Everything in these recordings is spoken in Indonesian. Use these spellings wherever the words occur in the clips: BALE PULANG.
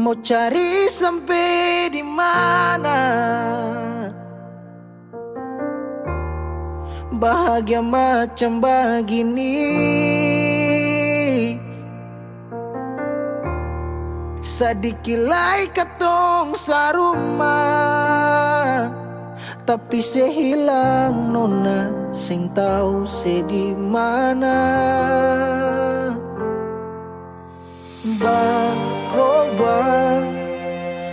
Mau cari sampai di mana? Bahagia macam begini, sadikilai katong sarumah, tapi saya hilang nona, sing tau saya di mana. Berubah,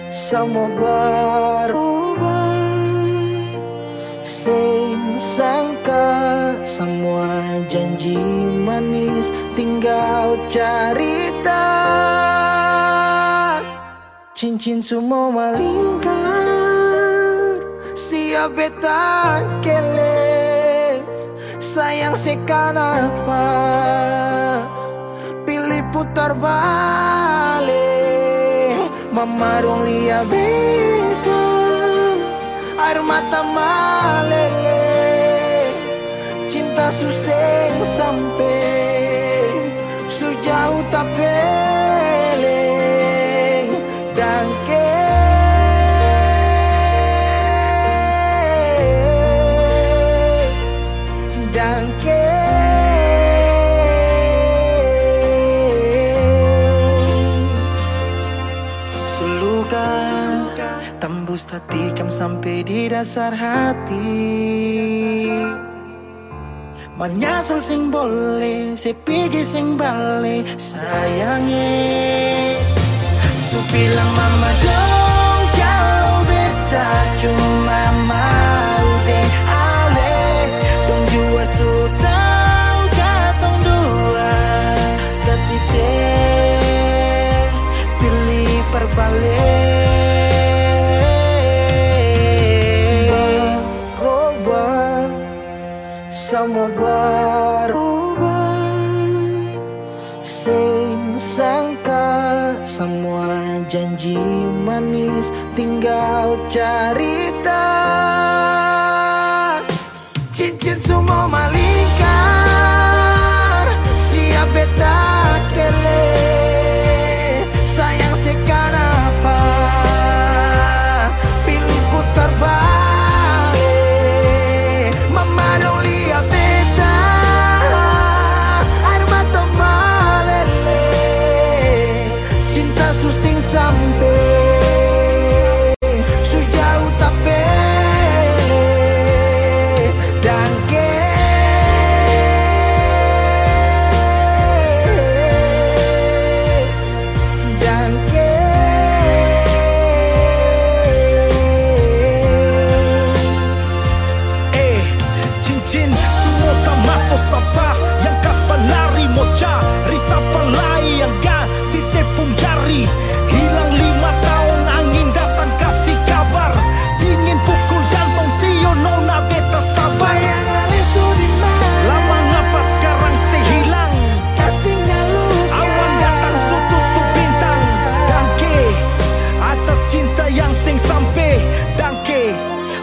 sama berubah, sing sangka semua janji manis tinggal cerita. Cincin semua melingkar, siap beta kele, sayang sekali apa pilih putar balik. Mamarung lia beta, air mata malele, cinta suseng sampai sujauh tak pele dangke. Tembus hati kam sampai di dasar hati, menyasal sing boleh, sepigi sing balik sayangi. Su bilang mama dong kalau beta cuma mau deh ale, dong jua su tau katong dua tapi se pilih perbalik. Semua berubah, sing sangka semua janji manis tinggal cerita. Cincin semua melingkar, siap beta kele, sayang sekali apa pilih putar balik.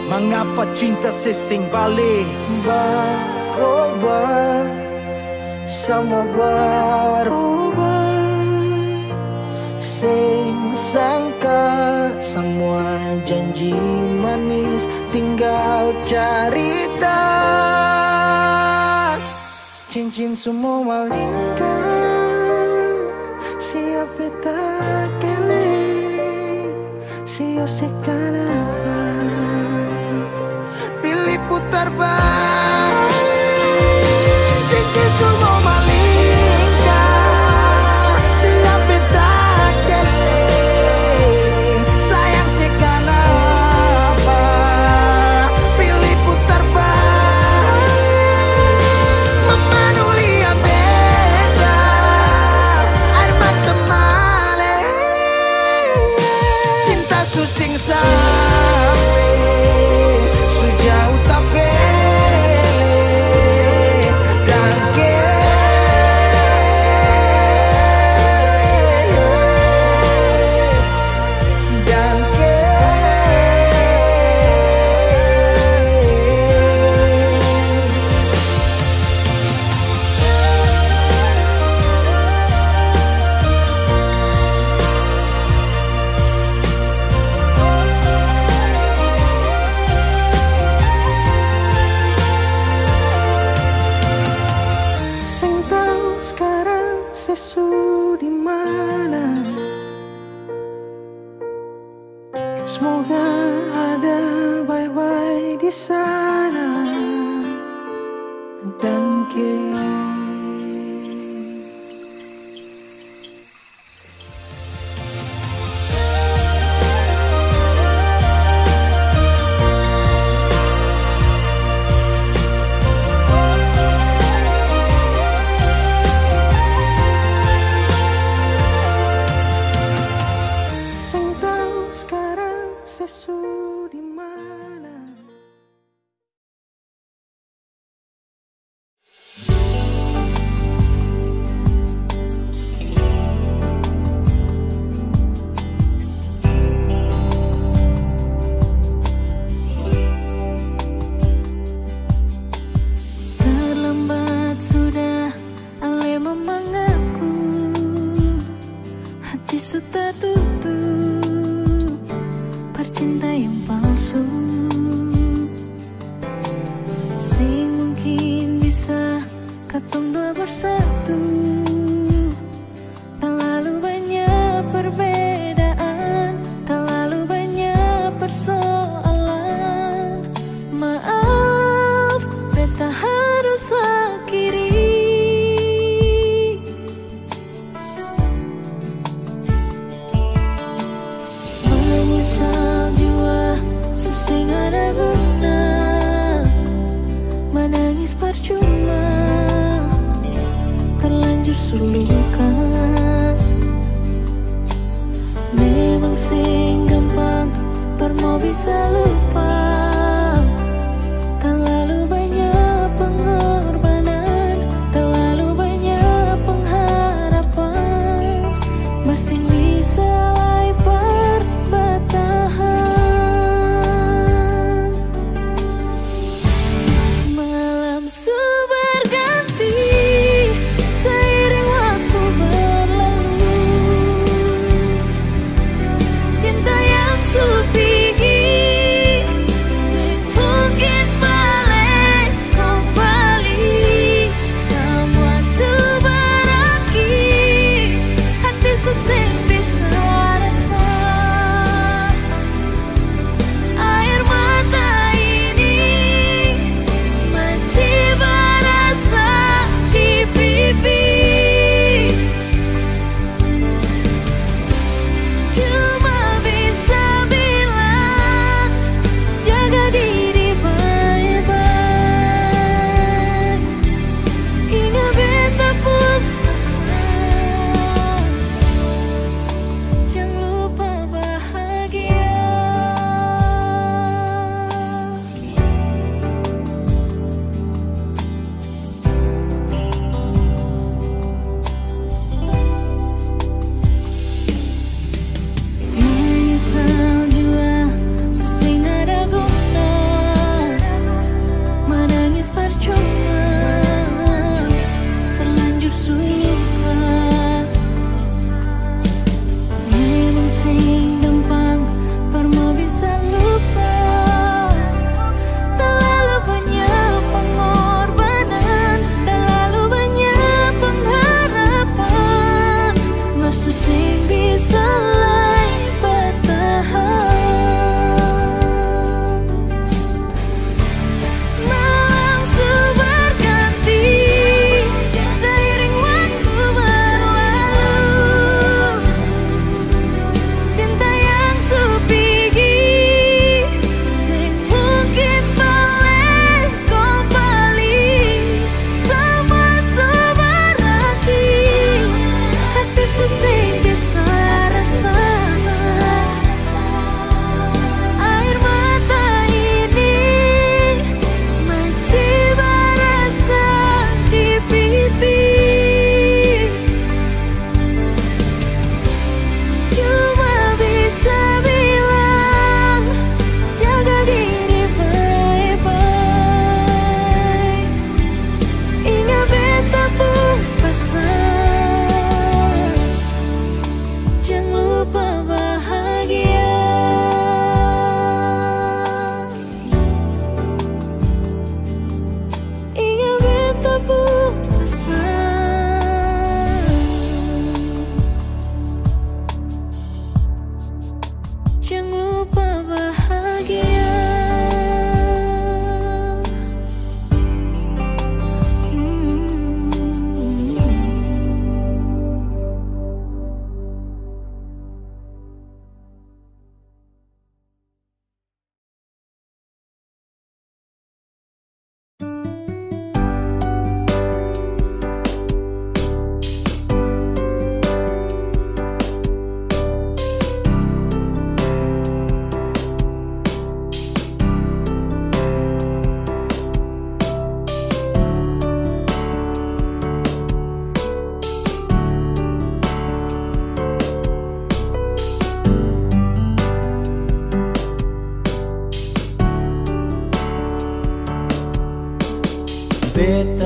Mengapa cinta sesing balik? Berubah, sama berubah, sing sangka semua janji manis tinggal cerita. Cincin semua melingkar, siap beta kele, siap sekarang putar balik. Cincin cuma melingkar, siap beta kele, sayang si kenapa pilih putar balik. Memanuli yang beda, air mata male, cinta susing sampai jauh tapi Yesus di mana? Semoga ada bye-bye di sana. Dan malam seperti seiring waktu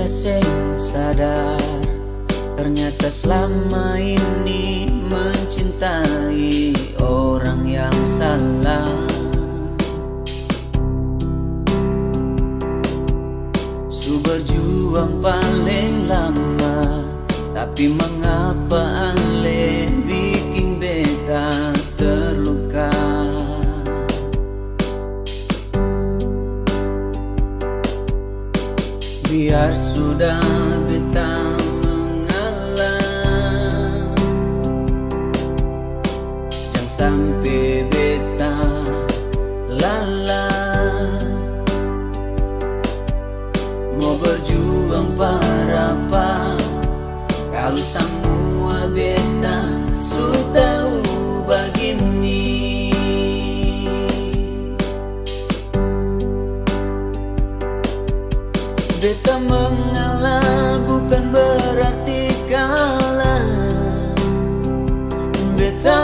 sing sadar ternyata selama ini mencintai orang yang salah. Su berjuang paling lama, tapi mengapa Ale bikin beta terluka? Biar sudah beta sampai beta lala, mau berjuang para apa kalau semua beta sudah begini. Beta mengalah bukan berarti kalah. Beta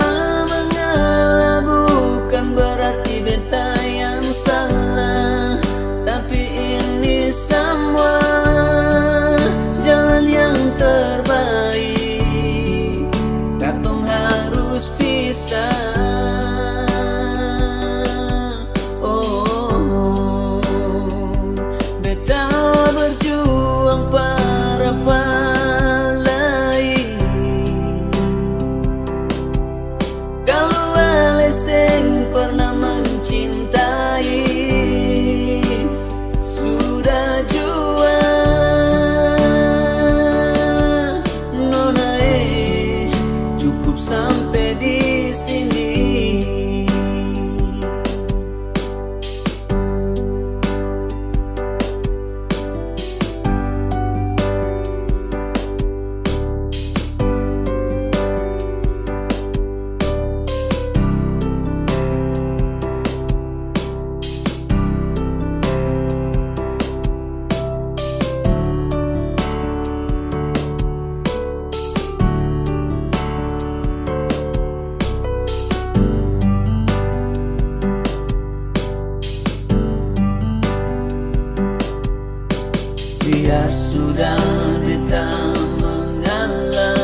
sudah beta mengalah,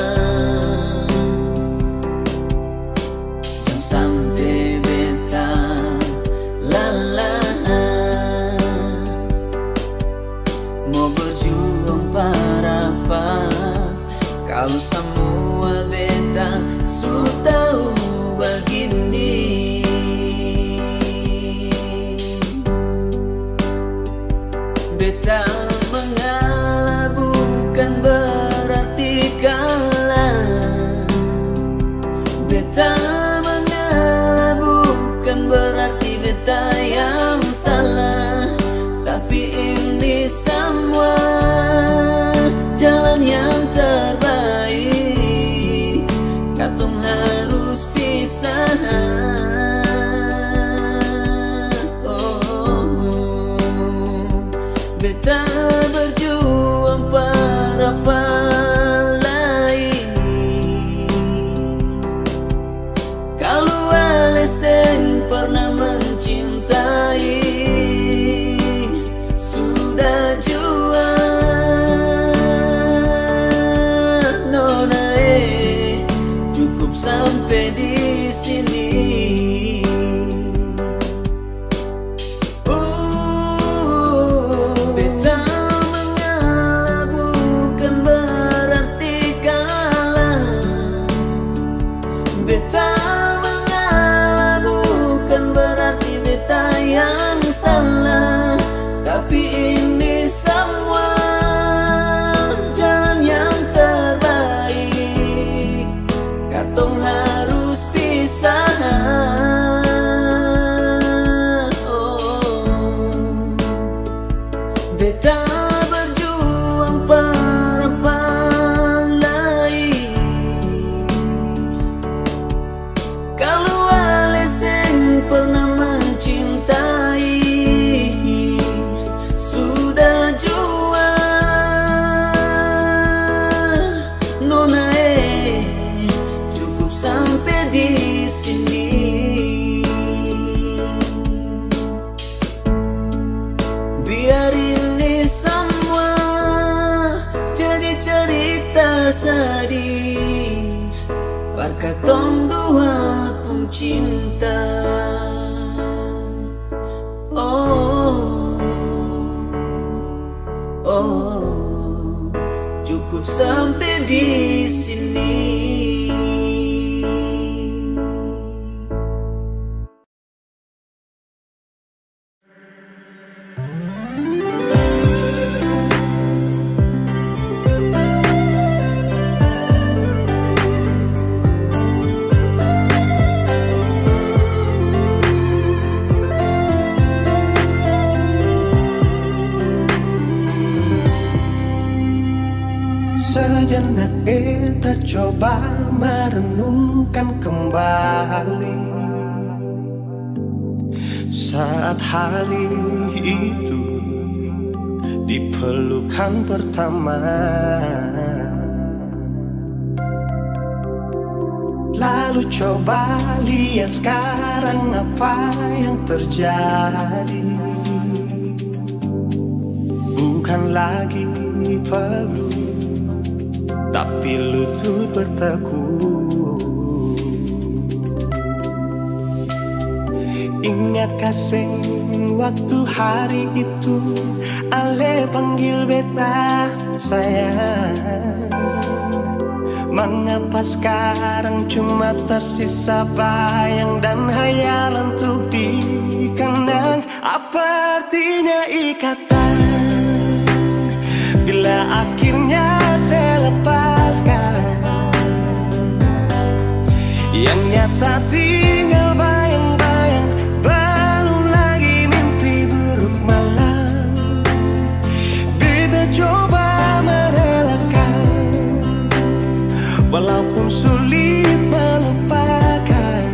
jangan sampai beta lala. Mau berjuang para apa kalau semua beta sudah begini. Beta beta berjuang para apa lain. sedih barka tong dua pun cinta. Oh, oh, cukup sampai di sini. Sejenak kita coba merenungkan kembali saat hari itu di pelukan pertama. Lalu coba lihat sekarang apa yang terjadi. Bukan lagi perlu tapi lutut bertekuk. Ingat kasih waktu hari itu Ale panggil beta sayang. Mengapa sekarang cuma tersisa bayang dan hayalan untuk dikenang? Apa artinya ikatan bila akhirnya saya lepaskan? Yang nyata tinggal bayang-bayang, belum lagi mimpi buruk malam. Kita coba merelakan walaupun sulit melupakan.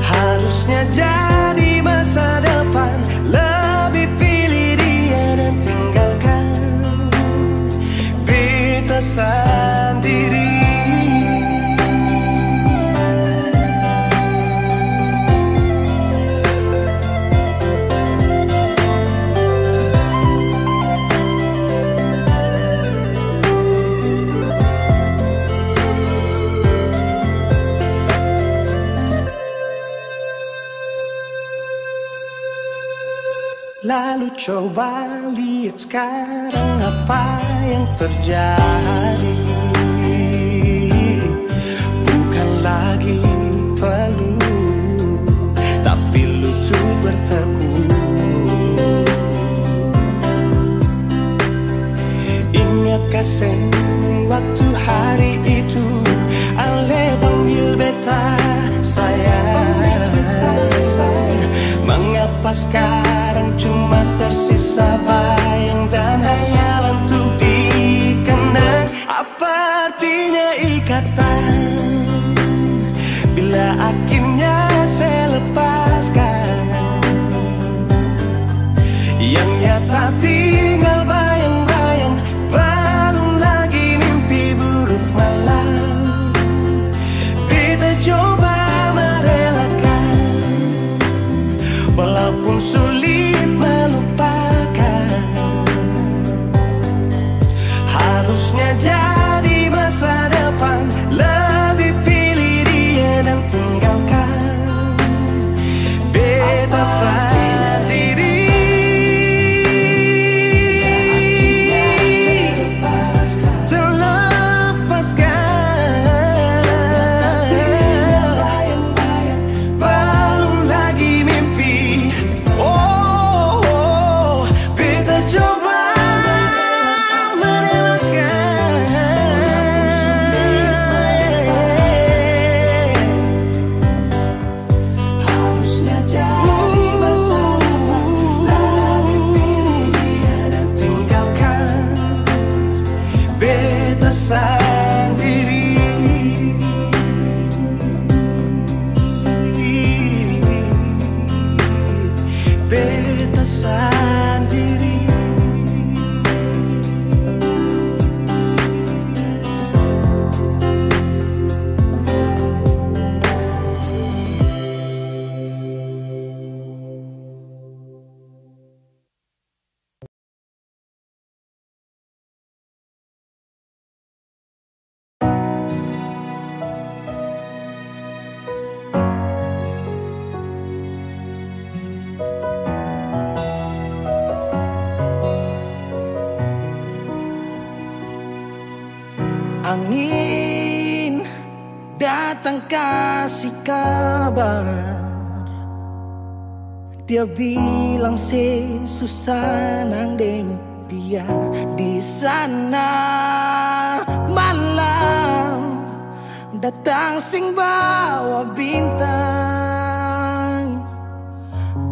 Harusnya jadi masa depan sendiri. Lalu coba lihat sekarang apa yang terjadi. Bukan lagi perlu tapi lutut bertekuk. Ingat kasih waktu hari itu Ale panggil beta sayang. Mengapa sekarang cuma tersisa bayang dan hayalan untuk dikenang? Apa artinya ikatan bila akhirnya saya lepaskan? Yang nyata tinggal bayang-bayang, belum lagi mimpi buruk malam. Kita coba merelakan walaupun sulit melupakan. Harusnya jadi masa depan, lebih pilih dia dan tinggalkan beta sendiri. angin datang kasih kabar. Dia bilang si Susanang deng, dia di sana malam datang sing bawa bintang.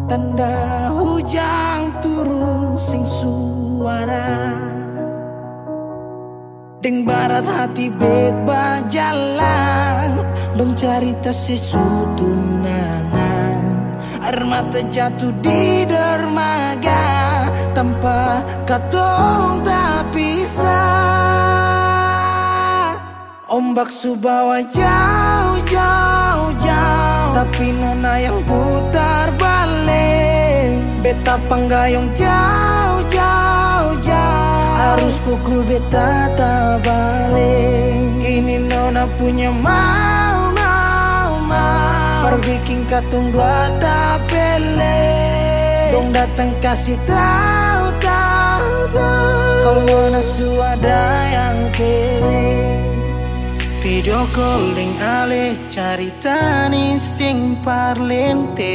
Tanda hujan turun sing suara deng barat hati bet berjalan. Dong carita sesutunangan air mata jatuh di dermaga. Tanpa katong tak pisah, ombak subawa jauh-jauh. Tapi nona yang putar balik, beta panggayong jauh-jauh. Harus pukul beta tak balik. Ini nona punya mau-mau-mau. Perbikin katong dua tak pelik. Dong datang kasih tahu. Kalau nasu ada yang kele, video calling ale cari tani sing parlente.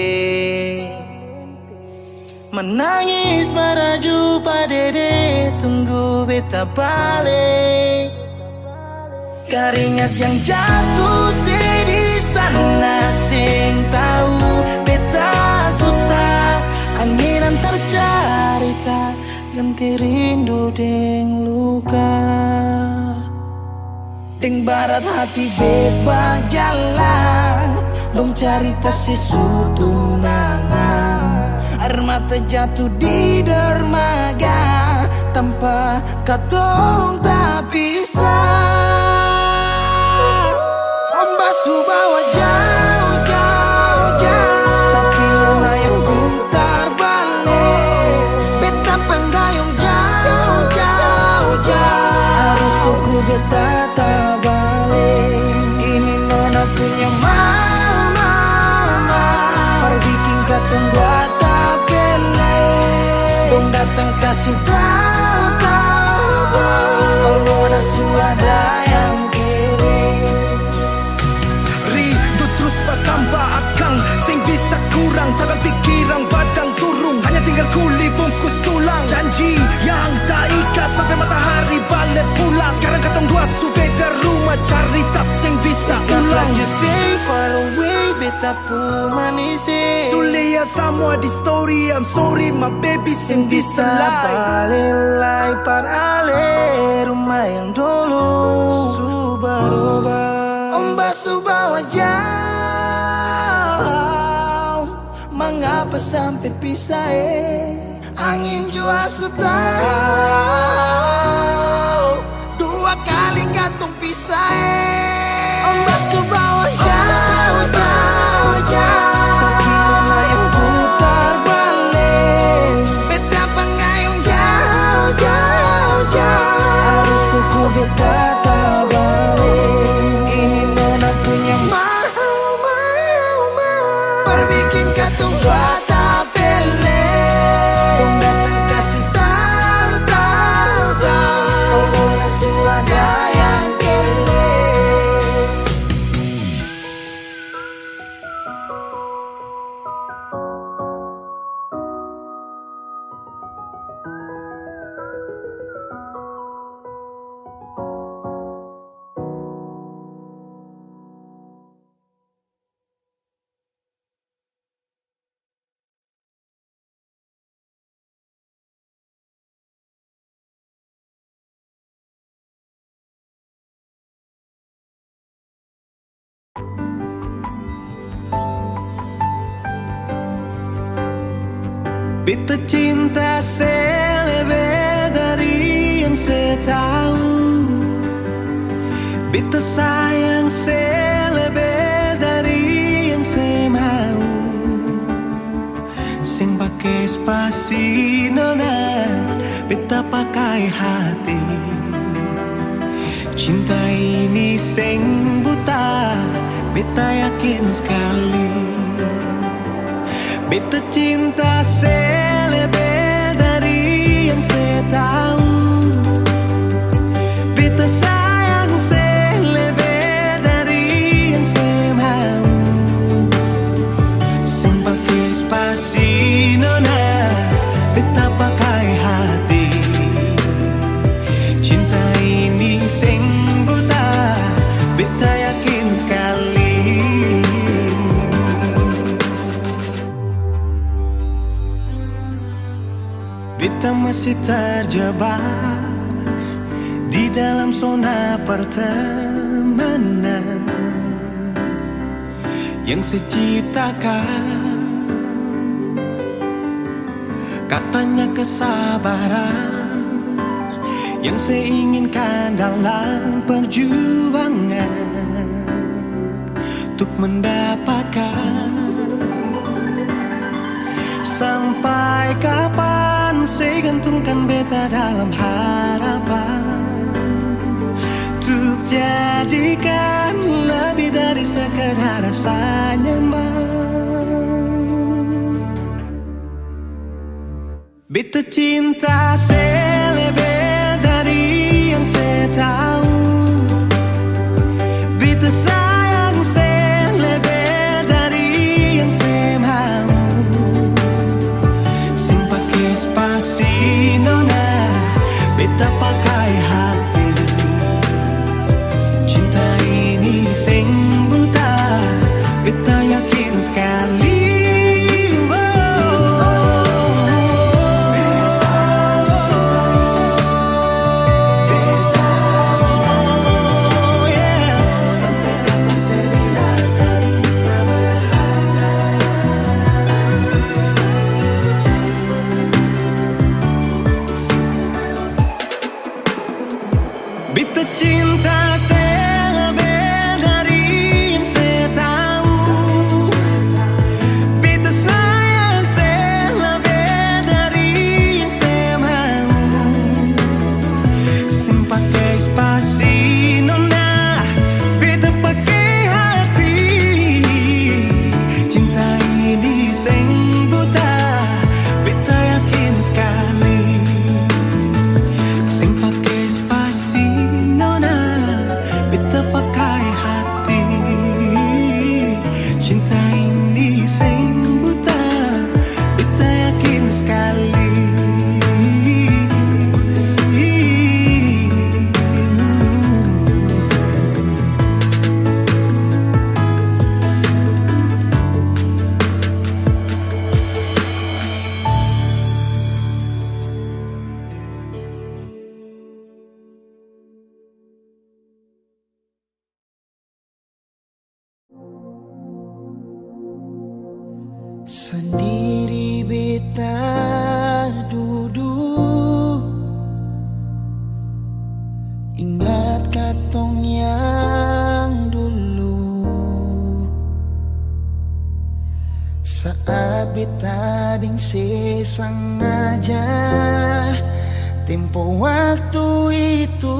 Menangis meraju padede tunggu beta balik. Keringat yang jatuh si di sana sing tahu beta susah. Angin antar cerita ganti rindu deng luka. Deng barat hati beba jalan. Dong carita si sutunangan air mata jatuh di dermaga. Tanpa katong tak pisah, ombak subawa jauh-jauh. Tapi luna yang putar balik, beta pandai beta tak balik. Ini nona punya mama. Perbikin katong dua tak pelik. Dong datang kasih tahu. Kalau nasu ada yang kiri, rindu terus bertambah akan sing bisa kurang. Tabak pikiran badan turun, hanya tinggal kulit bungkus tulang. Janji yang tak ikat sampai matahari balik pulang. Sekarang subeda rumah cari tasing bisa pulang. You say far away, beta pun manisi. Sulia semua di story, I'm sorry my baby sing bisa balik lai parale rumah yang dulu. Subawa ombak subawa jauh, mengapa sampai pisah? Angin jua sudah. Dua kali katong pisah, ombak subawa jauh-jauh. Tapi nona yang putar balik, beta panggayong jauh-jauh. Harus pukul beta tak balik. Ini nona punya mau-mau-mau. Perbikin katong dua tak pelik. Dong datang kasih tahu-tahu. Ada yang kele. Beta cinta selebih dari yang saya tahu. Beta sayang selebih dari yang saya mau. Sing pakai spasi nona, beta pakai hati. Cinta ini sing buta, beta yakin sekali. Beta cinta selebih dari yang saya tahu. Beta sayang saya. masih terjebak di dalam zona pertemanan yang seciptakan. Katanya kesabaran yang seinginkan dalam perjuangan untuk mendapatkan. Sampai kapan saya gantungkan beta dalam harapan untuk jadikan lebih dari sekedar rasa nyaman. Beta cinta saya lebih dari yang saya tahu. Beta sayang saya lebih dari yang saya mau. Beta pakai hati, cinta ini sing buta, beta yakin sekali. Beta cinta saya lebih dari yang saya tahu. Beta sayang saya lebih dari yang saya mau. Simpan spasi nona, beta pakai hati, cinta ini sing buta, beta yakin sekali. Simpan spasi beta pakai hati, cinta ini sing buta, beta yakin sekali. Sendiri beta duduk, ingat katong yang dulu. Saat beta dingsi sengaja tempo waktu itu,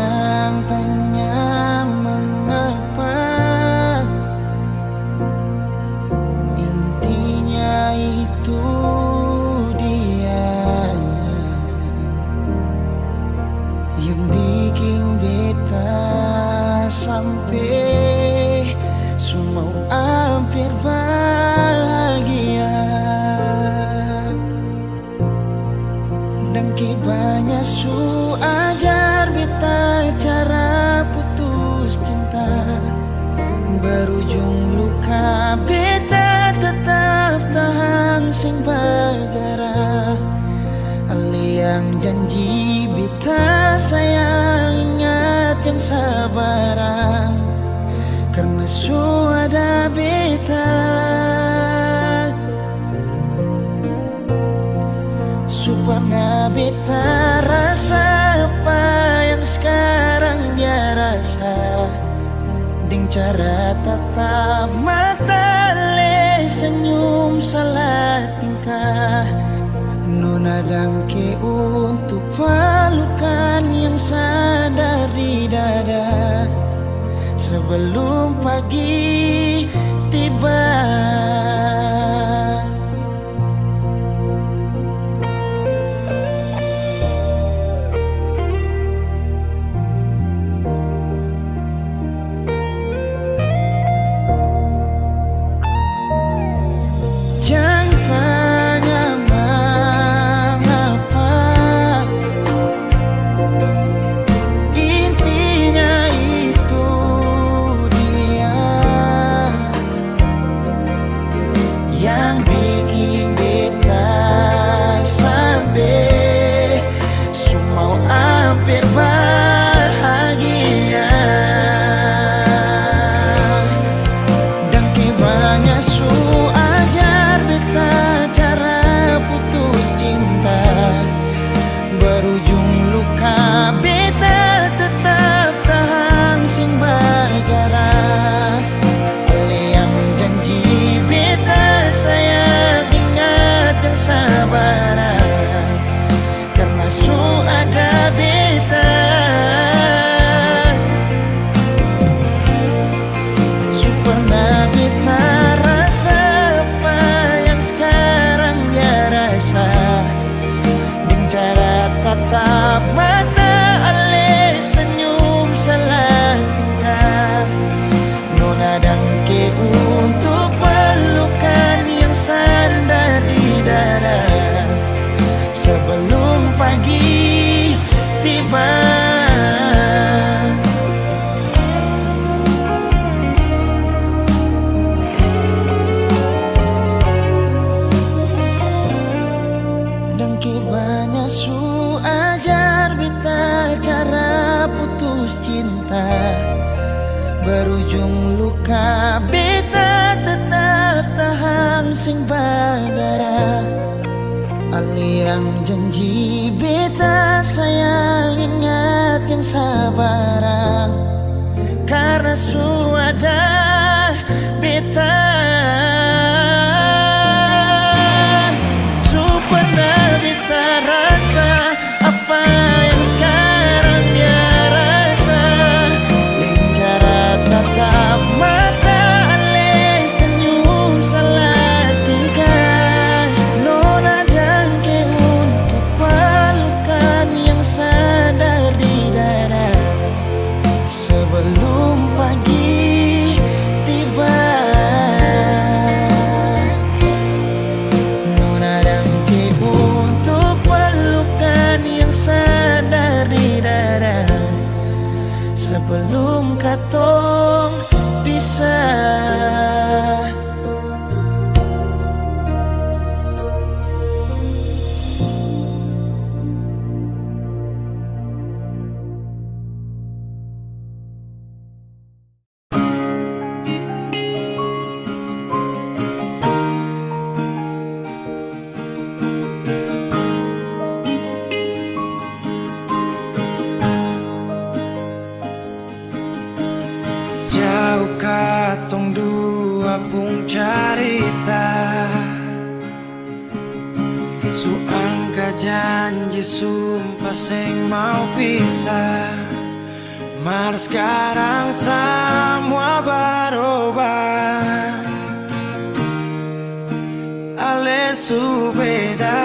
yang tanya mengapa, intinya itu dia yang bikin beta sampai semua hampir bahagia. Dan kibanya su ajar beta cara putus cinta, berujung luka. Beta tetap tahan sing bagara, aliang janji beta sayang ingat yang sabaran, karena su ada beta. Supana beta rasa apa yang sekarang dia rasa, ding cara tatap mata le senyum salah tingkah, nona dangke untuk pelukan yang sadar di dada sebelum pagi tiba. Intinya itu dia yang bikin kita sampai semua hampir bahagia. Dan kebanya su ajar beta cara putus cinta, berujung luka beta tetap tahan sing bergerak. Tatap mata ale senyum salah tingkah, nona dangke untuk pelukan yang sandar di dada sebelum pagi tiba. Berujung luka beta tetap tahan sing bagara, aliang janji beta sayang ingat yang sabarang karena suada beta. Su pernah beta rasa apa yang sekarang dia rasa, lingkaran tatap mata ale senyum salah tingkah, nona dangke untuk pelukan yang sadar di dada sebelum pagi tiba. Nona dangke untuk pelukan yang sadar di dada sebelum katong pisah. Katong dua pung carita, su angka janji sumpah seng mau pisah. Mar sekarang semua berubah, ale su beda.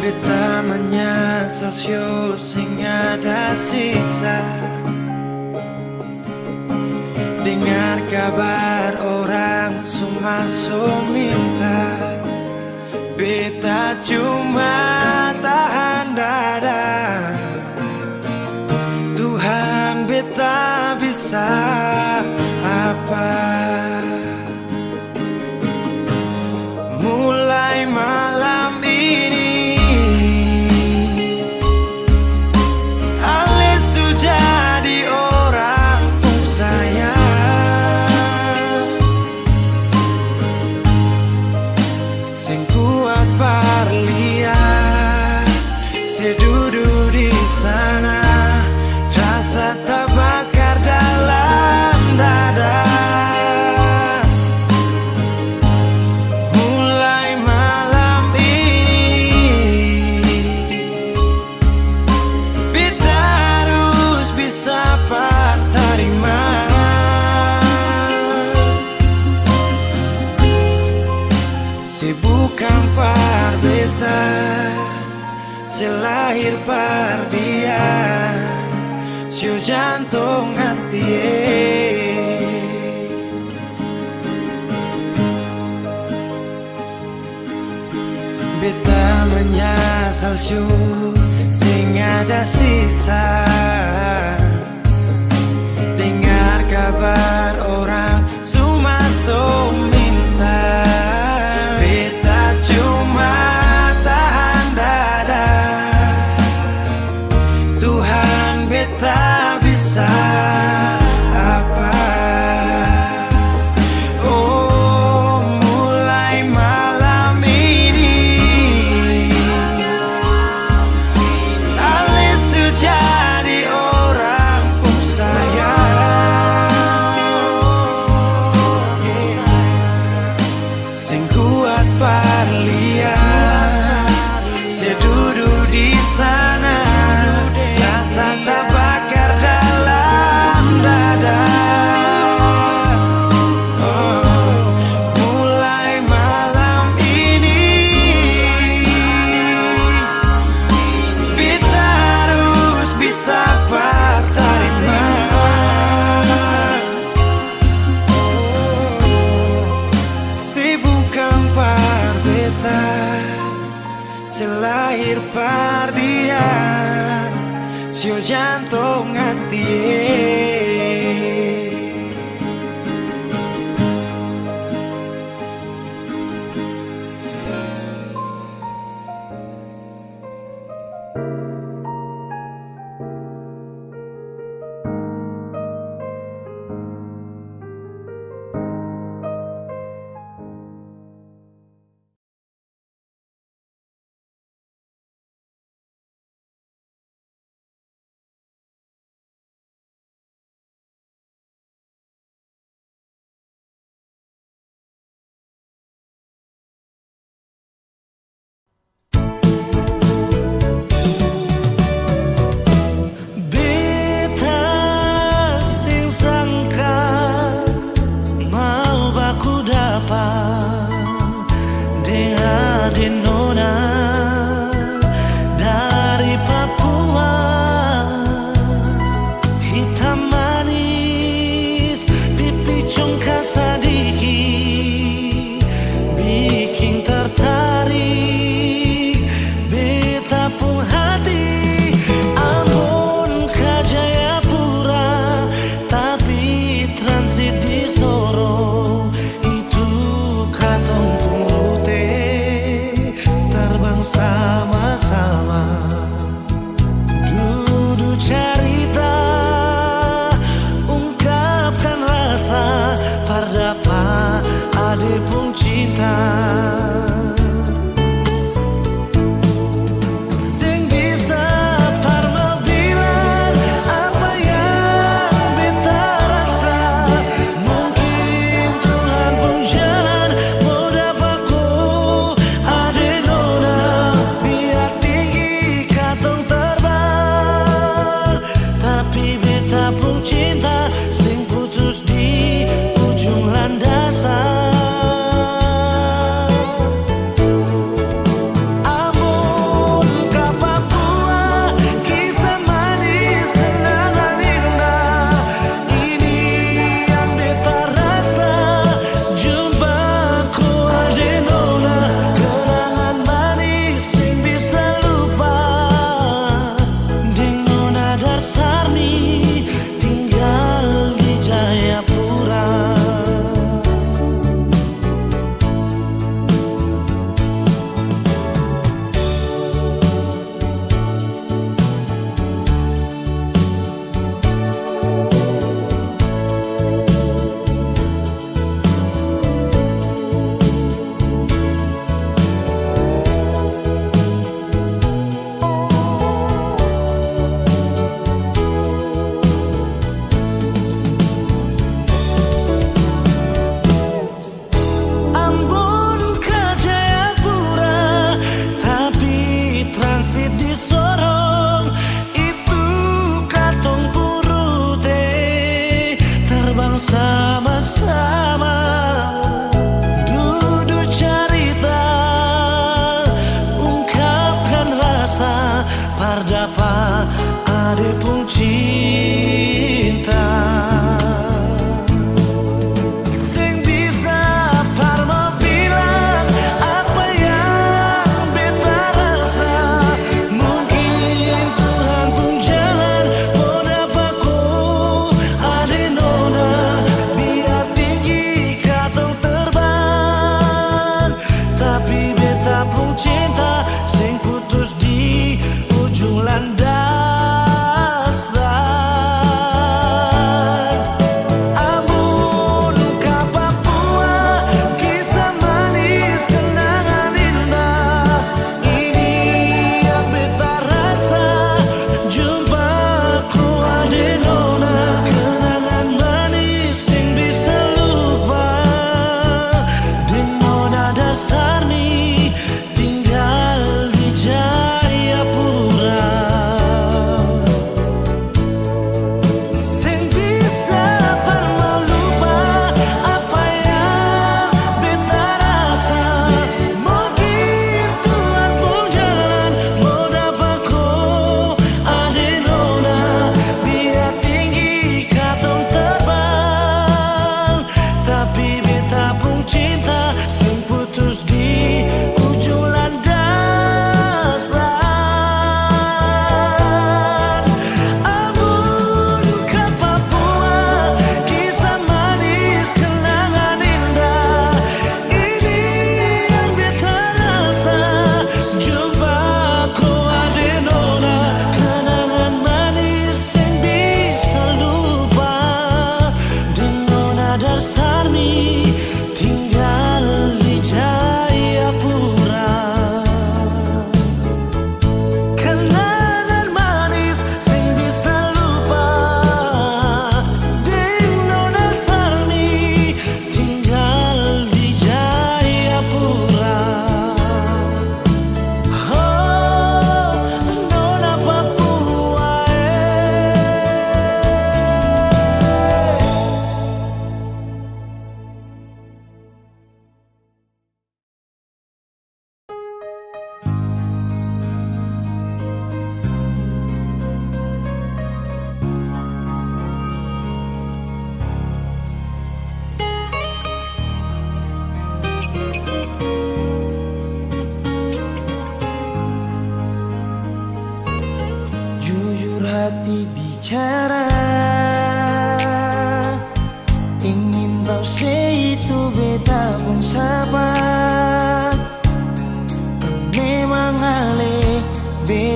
Beta menyesal syo sing ada sisa, dengar kabar orang semua so minta. Beta cuma tahan dada, Tuhan beta bisa apa? Mulai malam ini selahir par dia, siu jantung hati. Beta menyesal siu sing ada sisa, kabar orang cuma so minta. Beta cuma tahan dada, Tuhan beta bisa apa? Oh, mulai malam ini Alih sejadi orang pun sayang. Sing kuat parlian, saya duduk di sana, rasa terbakar dalam dada. Oh, mulai malam ini kita harus bisa berterima. Sibukkan par beta, selahir par dia, sio jantung hati. Para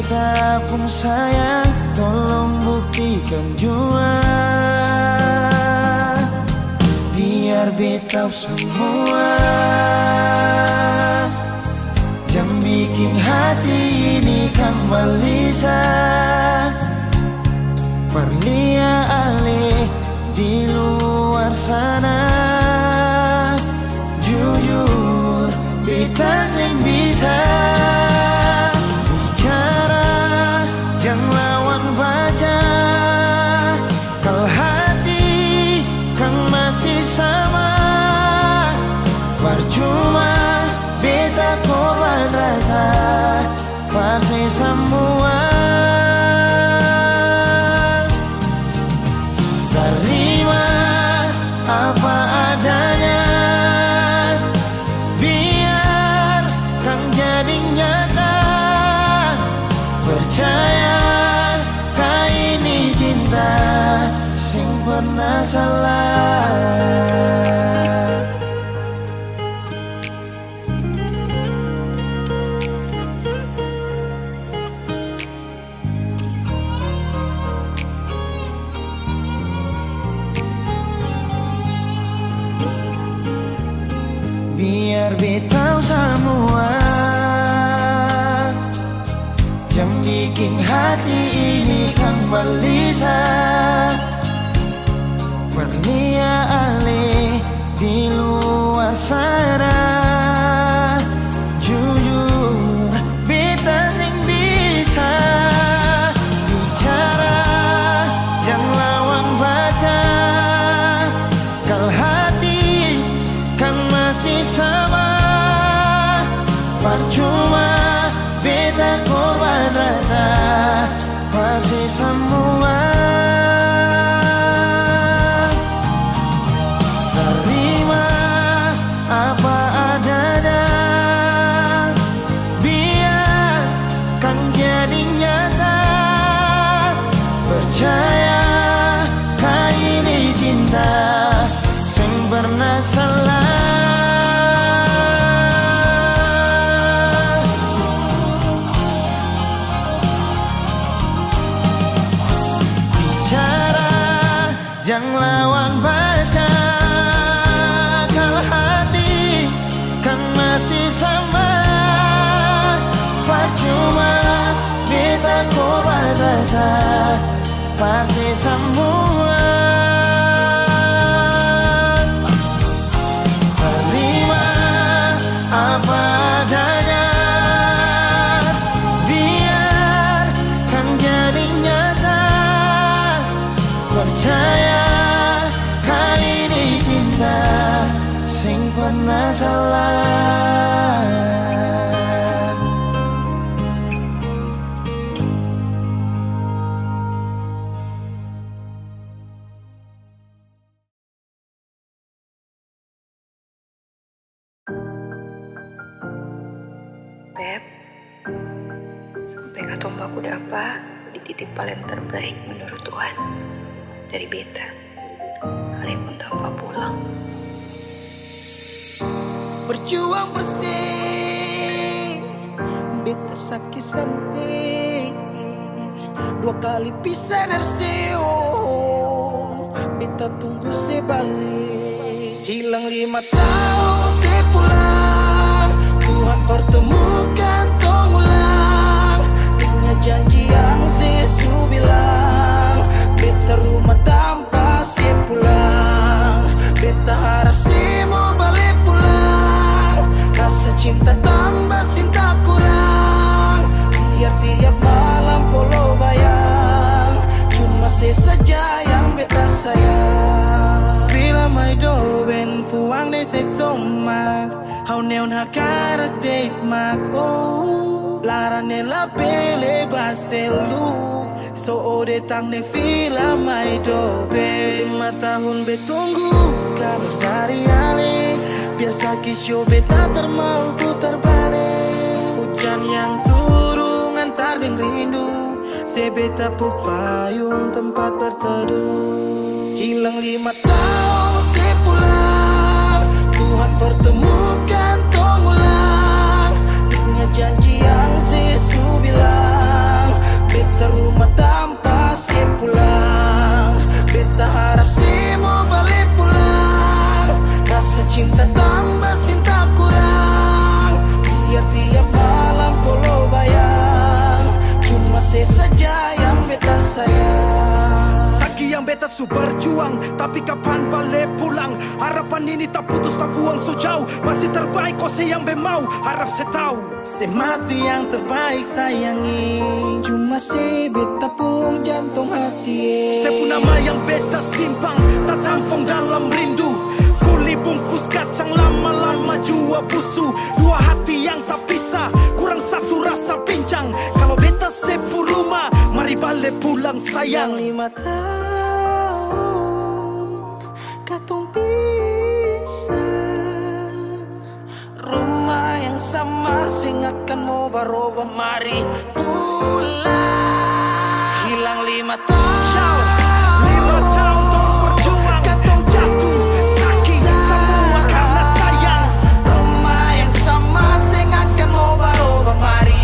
kita pun sayang, tolong buktikan jua, biar betap semua. Yang bikin hati ini kan balisa, perlia alih di luar sana. Jujur, beta sing bisa semua. Terima apa adanya, biarkan jadi nyata. Percaya kau ini cinta sing pernah salah. Biar betau semua yang bikin hati ini kan gelisah, perlia alih di luar sana. Jujur, beta sing bisa bicara, jangan lawan baca. Kal hati kan masih sama, percuma beta korban rasa masih semua. Terima apa adanya, biarkan jadi nyata. Percaya kau ini cinta sing pernah salah. Jangan lawan baca, kalau hati kan masih sama. Percuma kita korban rasa pasti semua. Terima apa adanya, biarkan jadi nyata. Percaya pernah salah. Beb, sampai katombak udah apa dititip paling terbaik menurut Tuhan dari beta. Kalian pun tanpa pulang, berjuang bersih, beta sakit sampai 2 kali pisah dari seo. Beta tunggu se balik, hilang 5 tahun se pulang. Tuhan pertemukan tong ulang dengan janji yang sesu bilang. Beta rumah tanpa se pulang, beta harap se mau balik pulang. Rasa cinta tambah, cinta kurang, biar tiap malam polo bayang. Cuma saya saja yang beta sayang. Sila mai do ben fuang dei se tomak, hau neon hakarak deit mak. Oh, larane la pele baselu, so ode tang ne vila mai do ben. 5 tahun betunggu kabar dari ale, biar sakit show beta termau putar balik. Hujan yang turun ngantar deng rindu, se beta pu payung tempat berteduh. Hilang 5 tahun se pulang, Tuhan pertemukan tong ulang dengan janji yang sesu bilang. berjuang, tapi kapan bale pulang? Harapan ini tak putus, tak buang sejauh. Masih terbaik kau yang memau, harap saya tahu. Saya masih yang terbaik sayangi, cuma si beta pun jantung hati. Saya pun nama yang beta simpang, tak tampung dalam rindu. Kuli bungkus kacang lama-lama jua busu. Dua hati yang tak pisah, kurang satu rasa pincang. Kalau beta sepu rumah, mari bale pulang sayang. 5 tahun katong pisah, rumah yang sama singatkan mau baroba. Mari pulang, hilang 5 tahun. 5 tahun untuk berjuang, katong jatuh sakit semua karena sayang. Rumah yang sama singatkan mau baroba. Mari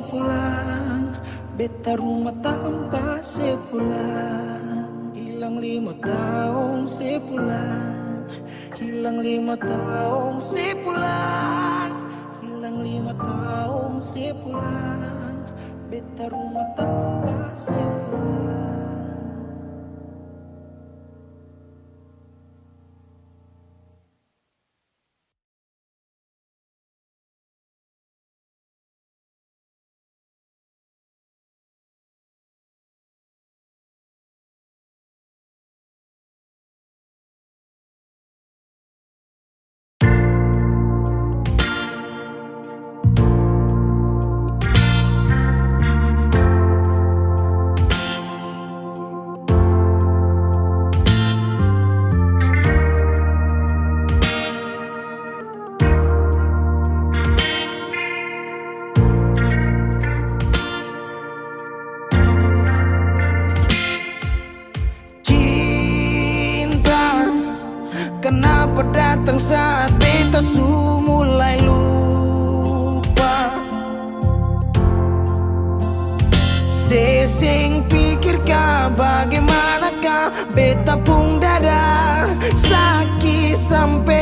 pulang, beta rumah tanpa se pulang. Hilang 5 tahun se pulang. Hilang 5 tahun se pulang. Hilang 5 tahun se pulang. Beta rumah tanpa se pulang. Kenapa datang saat beta su mulai lupa? Sesing pikirkah bagaimanakah beta pung dada sakit sampai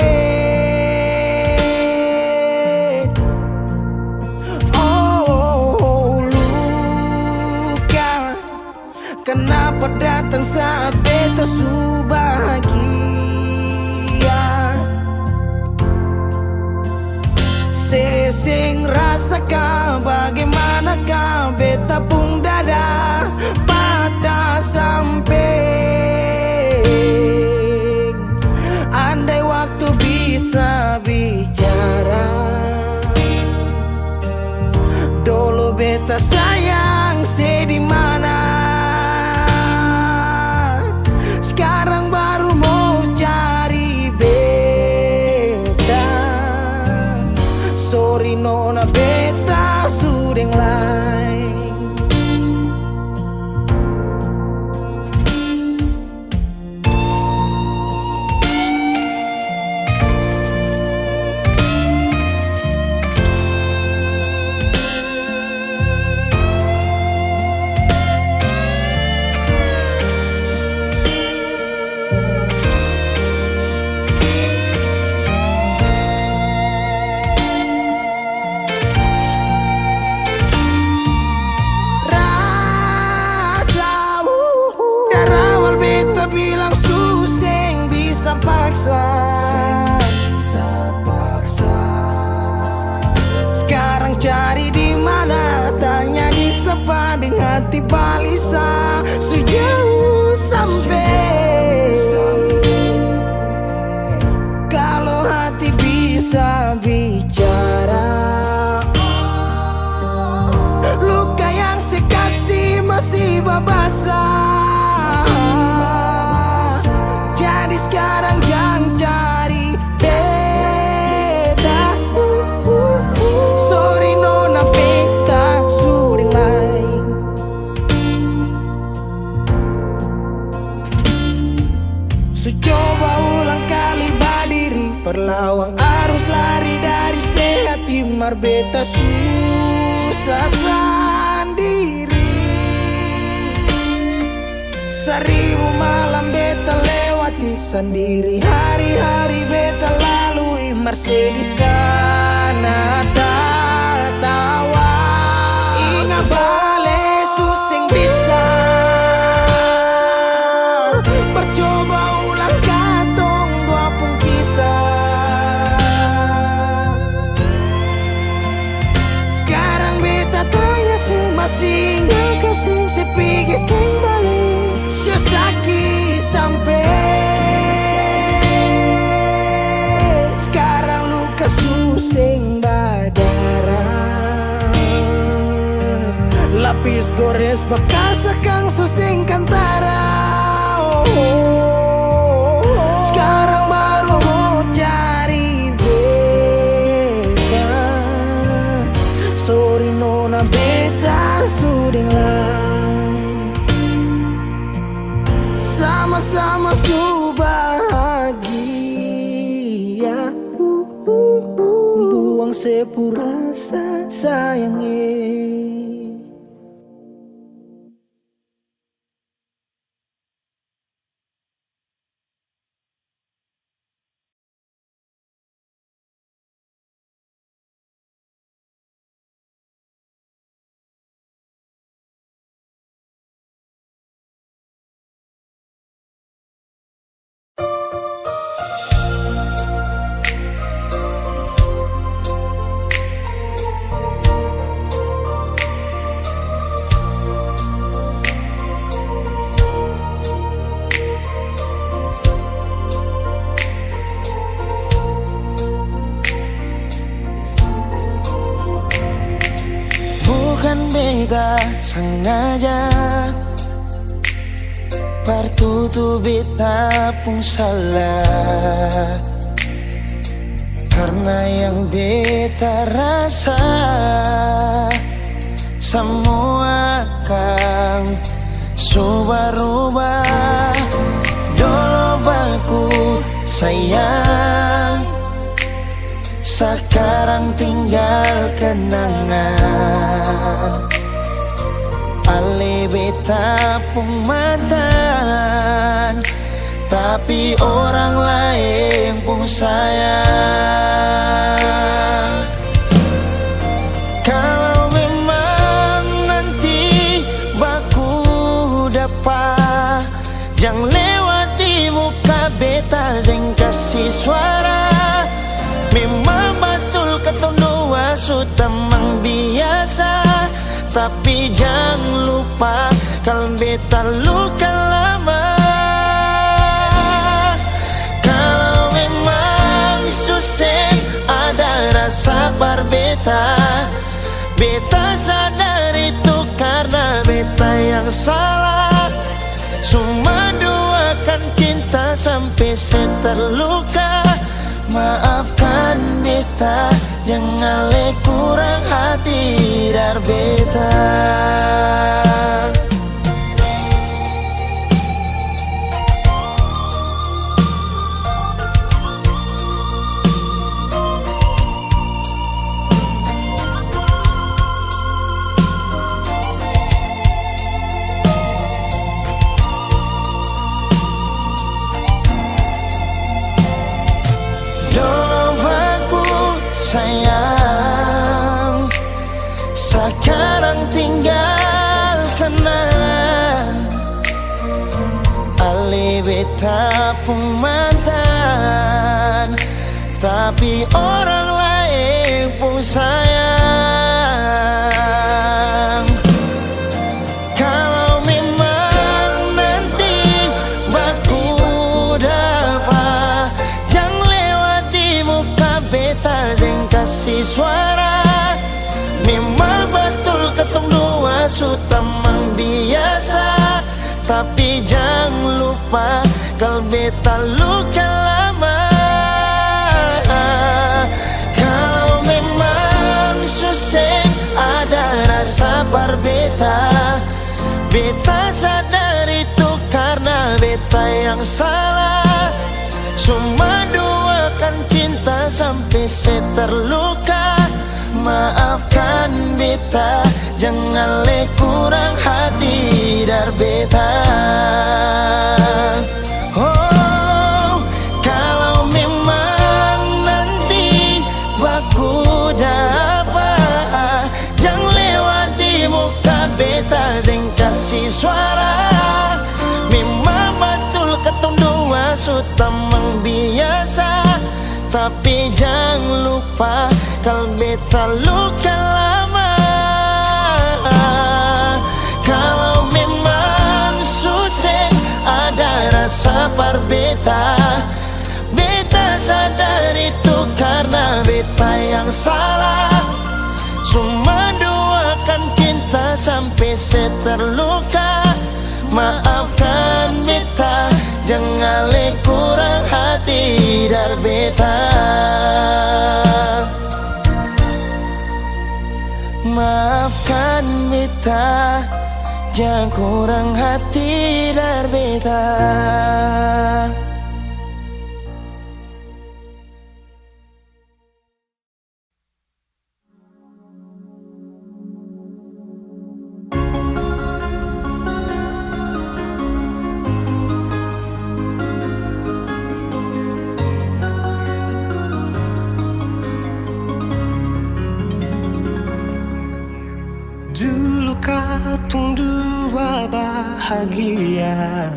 luka? Kenapa datang saat beta su bahagia? Sesing rasakah bagaimanakah beta pung dada patah sampai. Andai waktu bisa bicara, dulu beta sayang se di mana. Sekarang baru mau cari beta. Sorry nona, beta sudeng lain. mengerti balisa sejauh sampai. Kalau hati bisa bicara, luka yang saya kasih masih basah. Jadi sekarang jangan cari coba ulang kali badiri perlawang arus lari dari sehati marbeta susah sendiri. Seribu malam beta lewati sendiri, hari-hari beta lalui marse di sana tertawa. Ingat bale susing bisa percoba sehingga kasih si pikir balik sesaki sampai sekarang luka susing badara lapis gores bekas akan susing kantara. Sekarang baru mau cari beda, sorry nona beda sama-sama su bahagia, buang sepuh rasa sayangnya. Sengaja partutu beta pun salah, karena yang beta rasa semua akan subah-rubah. Dulu baku sayang, sekarang tinggal kenangan. Ale beta pung matan, tapi orang lain pun sayang. Kalau memang nanti baku dapat, jangan lewati muka beta jeng kasih suara. Memang betul ketondoa sutamang biasa, tapi jangan lupa kalau beta luka lama. Kalau memang susah ada rasa par beta, beta sadar itu karena beta yang salah. Cuma doakan cinta sampai seterluka. Maafkan beta, jangan le kurang hati dar beta. Sayang, sekarang tinggal kenang. Ale beta pun mantan, tapi orang lain pun sayang. maksud teman biasa, tapi jangan lupa kalbe terluka lama. Kalau memang susah ada rasa berbeda, beta sadar itu karena beta yang salah. Cuma doakan cinta sampai saya terluka. Maafkan beta, jangan le kurang hati dar beta. Oh, kalau memang nanti baku dapa, jangan lewati muka beta sing kasih suara. Memang betul ketum dua sutamang biasa, tapi jangan lupa kalbe terluka lama. Kalau memang susah ada rasa berbeda, beta sadar itu karena beta yang salah. Cuma doakan cinta sampai saya terluka. Maafkan beta, jangan le kurang hati dar beta. Maafkan beta, jangan kurang hati dar beta. Katung dua bahagia,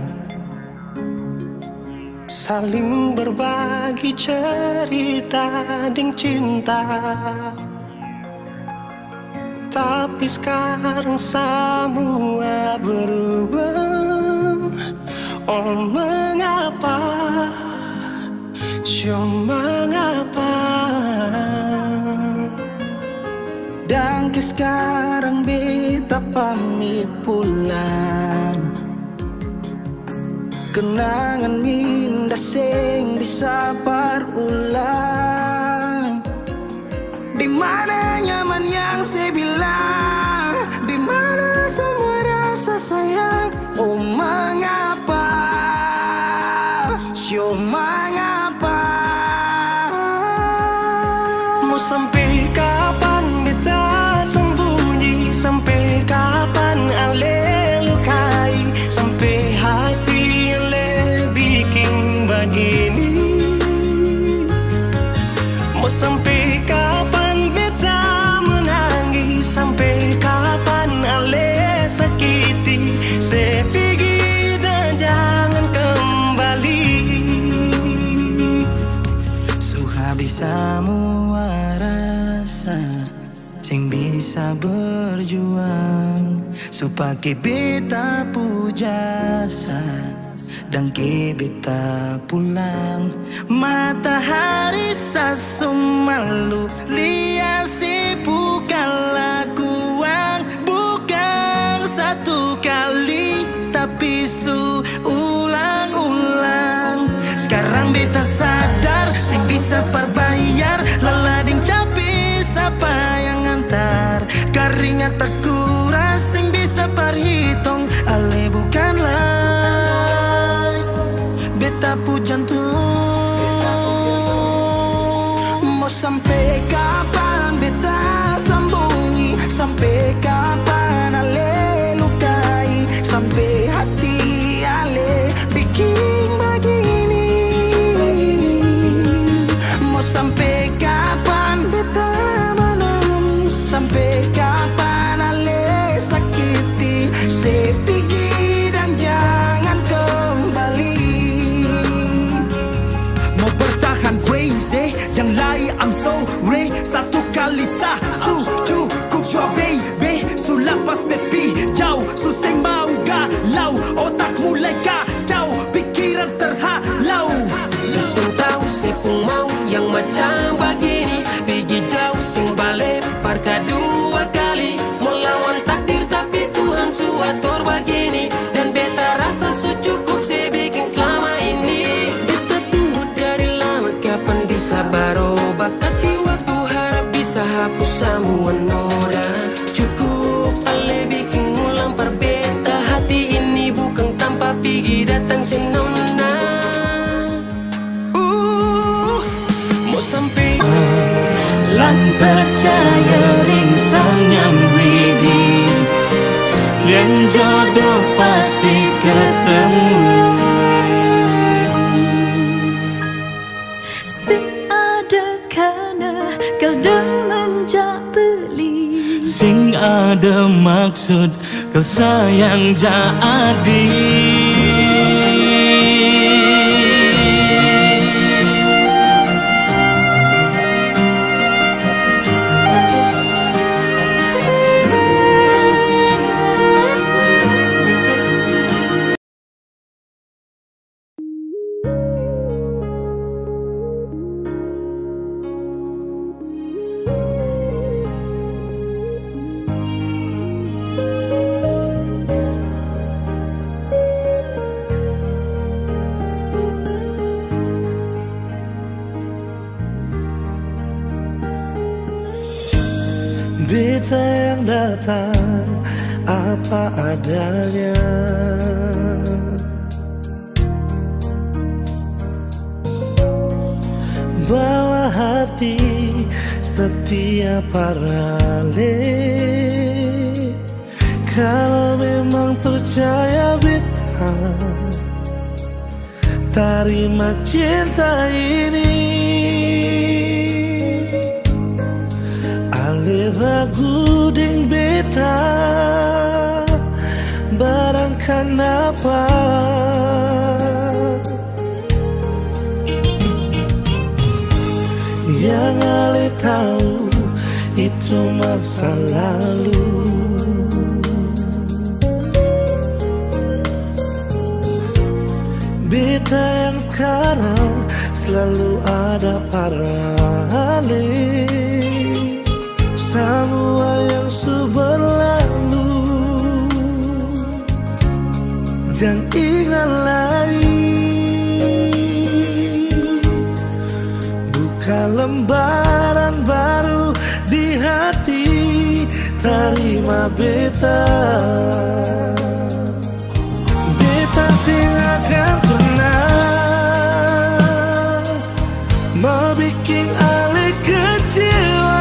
saling berbagi cerita ding cinta. Tapi sekarang semua berubah. Oh mengapa, cuma mengapa? Dan sekarang beta pamit pulang. Kenangan minda sing bisa berulang. Di mana nyaman yang saya bilang? Di mana semua rasa sayang? Oh mengapa? Yo mengapa? Mau sampai kapan? Sampai kapan ale lukai, sampai hati ale bikin begini. Mau sampai kapan beta menangis, sampai kapan ale sakiti. Saya pergi dan jangan kembali. Suha bisamu arasa sing bisa berjuang supaya kita pujasa dan kita pulang. Matahari sasumalu liasi bukan lakuan, bukan satu kali tapi ulang-ulang. Sekarang beta sadar sing bisa perbayar lelading capi sapa yang keringat tak kuras yang bisa perhitung. Ale bukanlah beta pujan tuh. Mau sampai kapan beta sembunyi, sampai kapan ale lukai, sampai hati ale bikin begini. Mau sampai kapan beta, sampai kapan ale sakiti. Saya pergi dan jangan kembali. Mau bertahan crazy, yang lain I'm sorry. Satu kali sah, su cukup your baby. Sulapas bepi jauh, suseng mau galau. Otak mulai kacau, pikiran terhalau. Justru tahu saya pun mau yang macam begini. Pergi jauh sing bale parka dua kali, melawan takdir tapi Jayeling sanyang widi, yang jodoh pasti ketemu. Sing ada kana kalde menjak beli, sing ada maksud kal sayang jadi. Berita yang datang apa adanya, bawa hati setia paralel. Kalau memang percaya bintang, terima cinta ini. Ragu ding beta, barangkan apa yang ale tahu itu masa lalu. Beta yang sekarang selalu ada paralel. Semua yang berlalu, jangan ingat lagi. Buka lembaran baru di hati, terima beta. Beta sing akan tenang, mau bikin ale kecewa.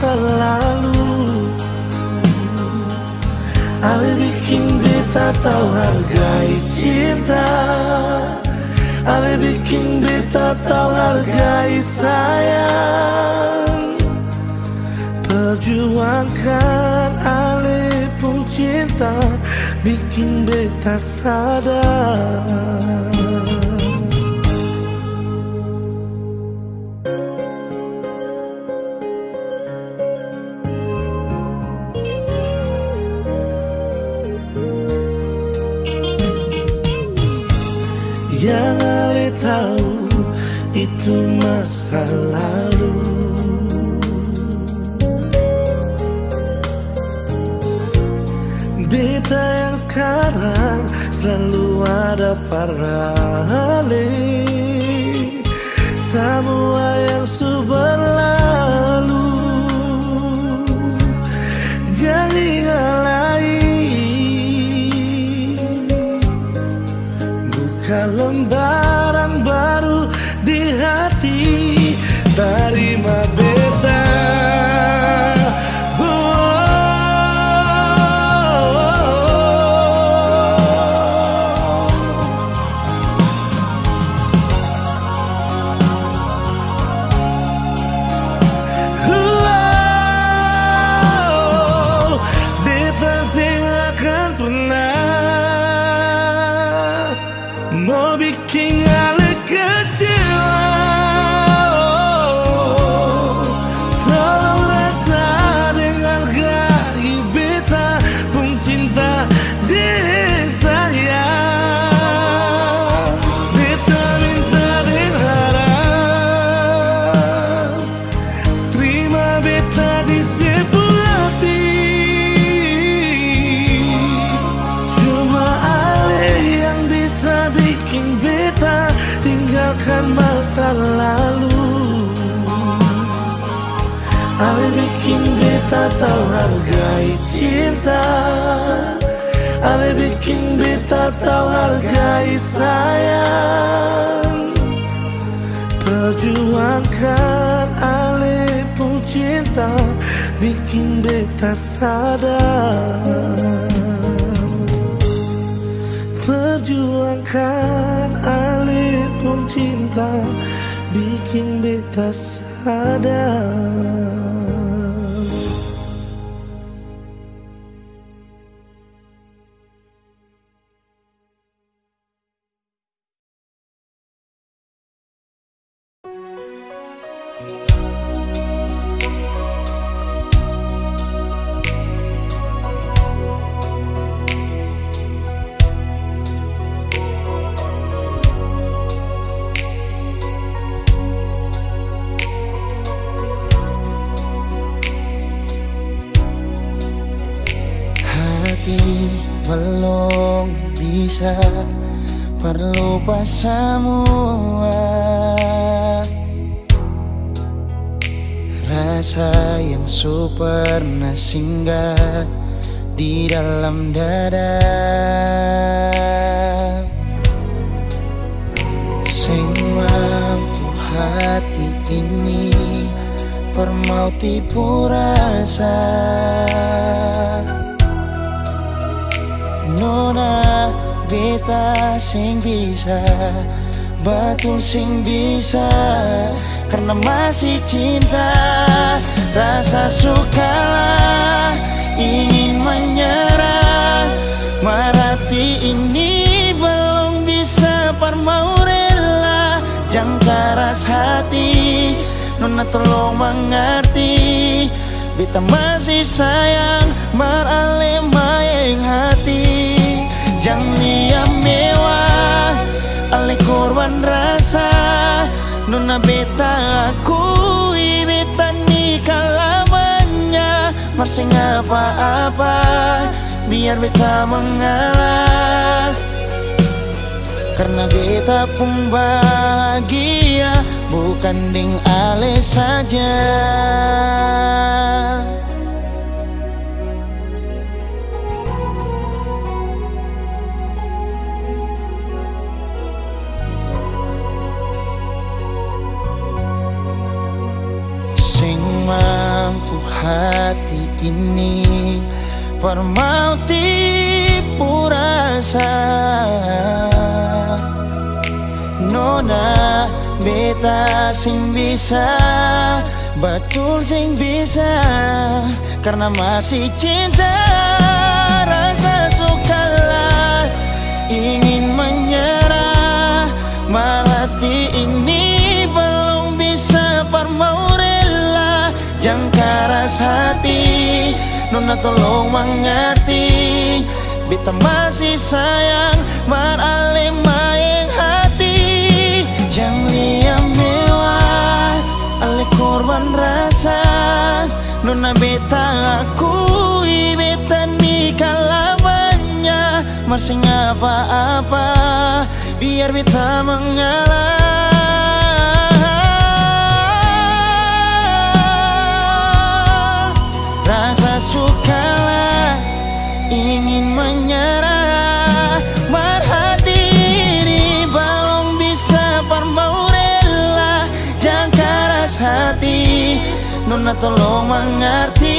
Selalu ale bikin beta tahu hargai cinta, ale bikin beta tahu hargai sayang. Perjuangkan ale pun cinta, bikin beta sadar. Yang ale tahu itu masa lalu. Beta yang sekarang selalu ada paralel. Semua yang berlalu, jangan ingat. Lembaran baru di hati, terima beta. tahu hargai cinta, ale bikin beta tahu hargai sayang. Perjuangkan ale pun cinta, bikin beta sadar. Perjuangkan ale pun cinta, bikin beta sadar. Belum bisa terlupa semua rasa yang pernah singgah di dalam dada. Sing mampu hati ini permau tipu rasa. Nona beta sing bisa, batul sing bisa, karena masih cinta. Rasa sukalah ingin menyerah, marati ini belum bisa parmau rela. Jang keras hati, nona tolong mengerti, beta masih sayang marale maeng hati. Jang lia mewah, ale korban rasa. Nona beta akui, beta ni kalamannya. Masih ngapa-apa, biar beta mengalah. Karena beta pun bahagia, bukan ding ale saja. Mampu hati ini permau tipu rasa. Nona beta sing bisa, batul sing bisa, karena masih cinta. Rasa sukalah ingin menyerah, marati ini belum bisa parmau rela. Jang keras hati, nona tolong mengerti, beta masih sayang marale maeng hati. Jang lia mewah, ale korban rasa. Nona beta akui, beta ni kalamannya. Masih ngapa-apa, biar beta mengalah. Rasa sukalah ingin menyerah, marhati ini belum bisa parmau rela. Jangan keras hati, nona tolong mengerti,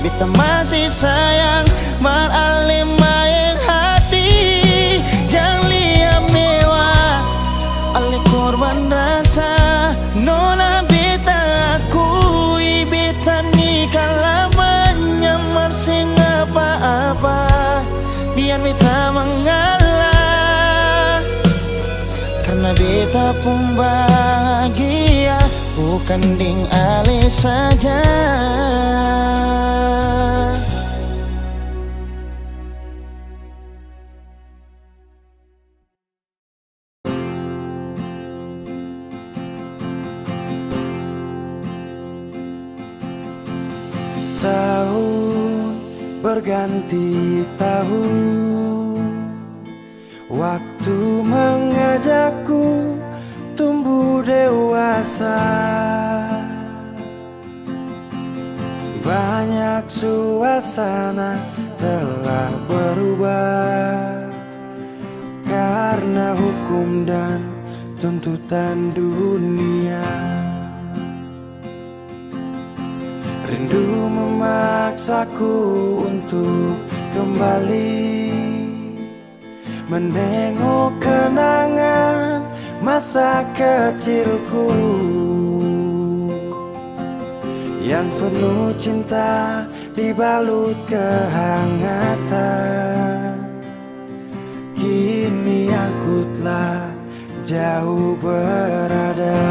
beta masih sayang marale maeng hati. Jangan lihat mewah, ale korban rasa. Nona beta akui, beta kalamannya masih apa-apa, biar beta mengalah. Karena beta pun bahagia, bukan ding ale saja. Berganti tahun, waktu mengajakku tumbuh dewasa. banyak suasana telah berubah karena hukum dan tuntutan dunia. Rindu memaksaku untuk kembali menengok kenangan masa kecilku yang penuh cinta dibalut kehangatan. Kini aku telah jauh berada,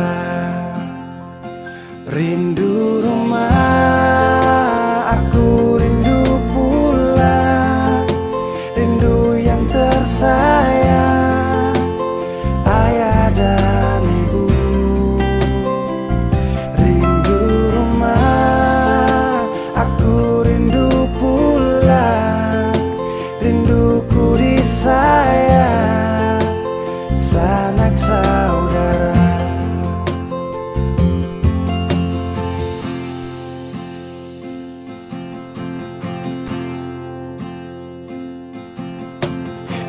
rindu rumah aku, rindu pulang, rindu yang tersayang, ayah dan ibu. Rindu rumah aku, rindu pulang, rinduku disayang sanak saudara.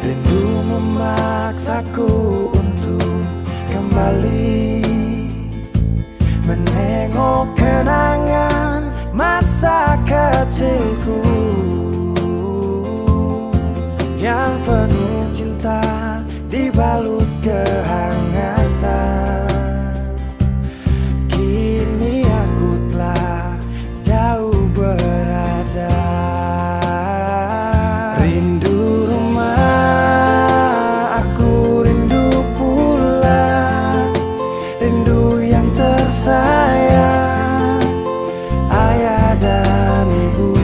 Rindu memaksaku untuk kembali menengok kenangan masa kecilku yang penuh cinta dibalut kehangatan. Kini aku telah jauh berada, rindu sayang, ayah dan ibu.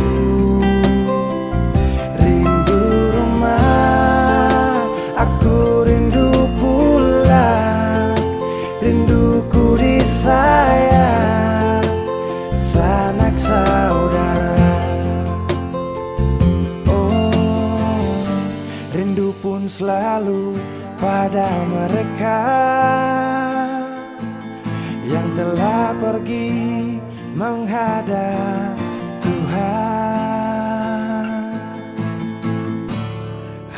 Rindu rumah aku, rindu pulang, rinduku disayang sanak saudara. Oh, rindu pun selalu pada mereka yang telah pergi menghadap Tuhan.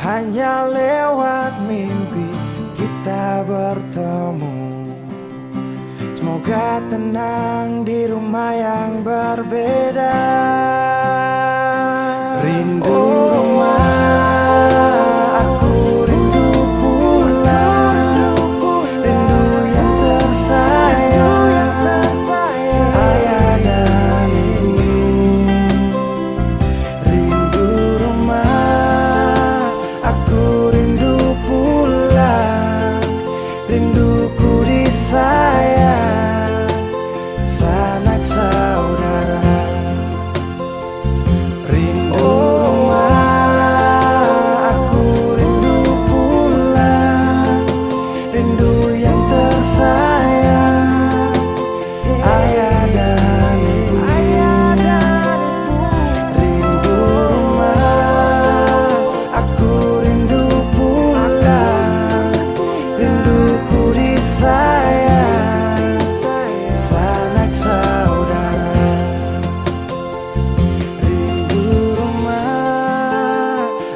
Hanya lewat mimpi kita bertemu. Semoga tenang di rumah yang berbeda. Rindu rumah aku, rindu pulang, rindu yang tersayang.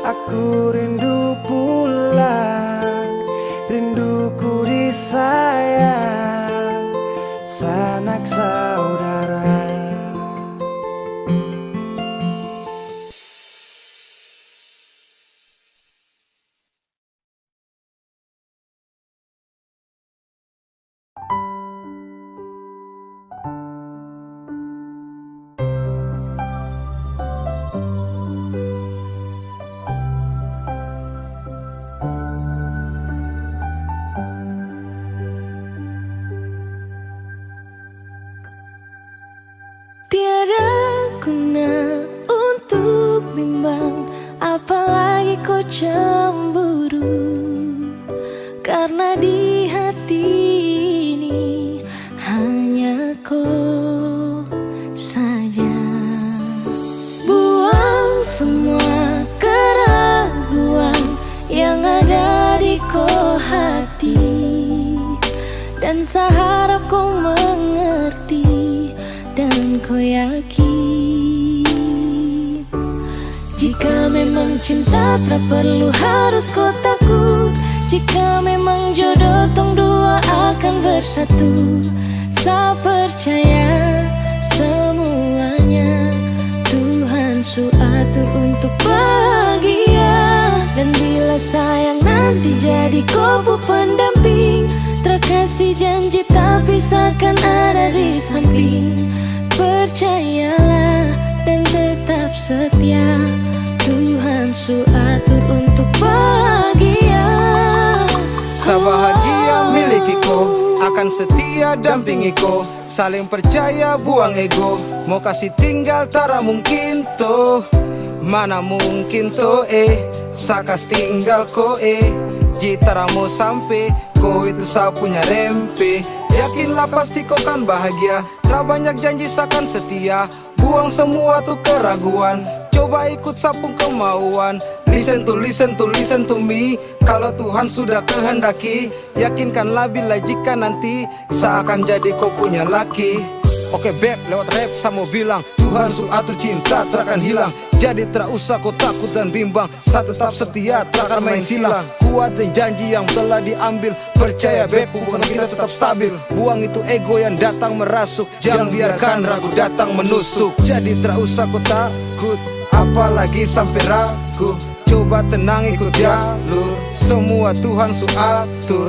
Aku rindu pulang, rinduku disayang sanak saudara. Saya harap kau mengerti dan kau yakin. cinta tak perlu harus kau takut. Jika memang jodoh tong dua akan bersatu. Saya percaya semuanya Tuhan suatur untuk bahagia. Dan bila sayang nanti jadi kubu pendamping, terkasih janji tak pisahkan ada di samping. Percayalah dan tetap setia, Tuhan suatur untuk bahagia. Sabahagia miliki ko, akan setia dampingi ko. Saling percaya buang ego, mau kasih tinggal tara mungkin toh. Mana mungkin toh sakas tinggal ko jitara mau sampai ko itu sa punya rempe. Yakinlah pasti ko kan bahagia, tra banyak janji sakan setia. Buang semua tuh keraguan, coba ikut sapung kemauan. Listen to, listen to, listen to me. Kalau Tuhan sudah kehendaki, yakinkanlah bila jika nanti seakan jadi ko punya laki. Oke beb, lewat rap sa mau bilang Tuhan suatur cinta terakan hilang. Jadi tak usah kau takut dan bimbang, saya tetap setia takkan main silang. Kuat dan janji yang telah diambil, percaya beb hubungan kita tetap stabil. Buang itu ego yang datang merasuk, jangan biarkan ragu datang menusuk. Jadi tak usah kau takut, apalagi sampai ragu. Coba tenang ikut jalur, semua Tuhan suatur.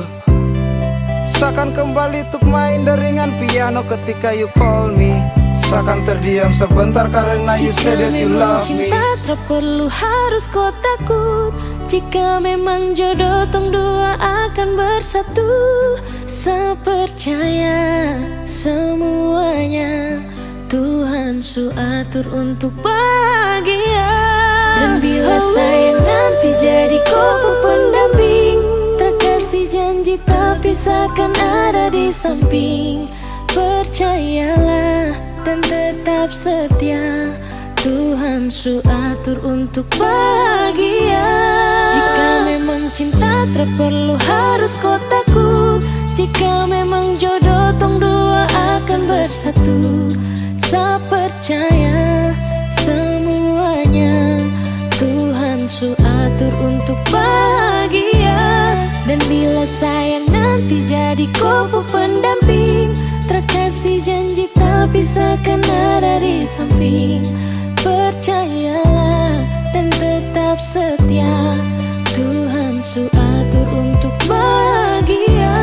Sakan kembali tuk main deringan piano ketika you call me. Sakan terdiam sebentar karena you said that you love me. Jika memang cinta tak perlu harus kau takut. Jika memang jodoh tong dua akan bersatu. Saya percaya semuanya Tuhan suatur untuk bahagia. Dan bila sayang nanti jadi kubu pendamping, terkasih janji tak pisahkan ada di samping. Percayalah dan tetap setia, Tuhan suatur untuk bahagia. Jika memang cinta tak perlu harus kau takut. Jika memang jodoh tong dua akan bersatu. Saya percaya semuanya Tuhan suatur untuk bahagia. Dan bila sayang nanti jadi kubu pendamping, terkasih janji tak pisahkan ada di samping. Percayalah dan tetap setia, Tuhan suatur untuk bahagia.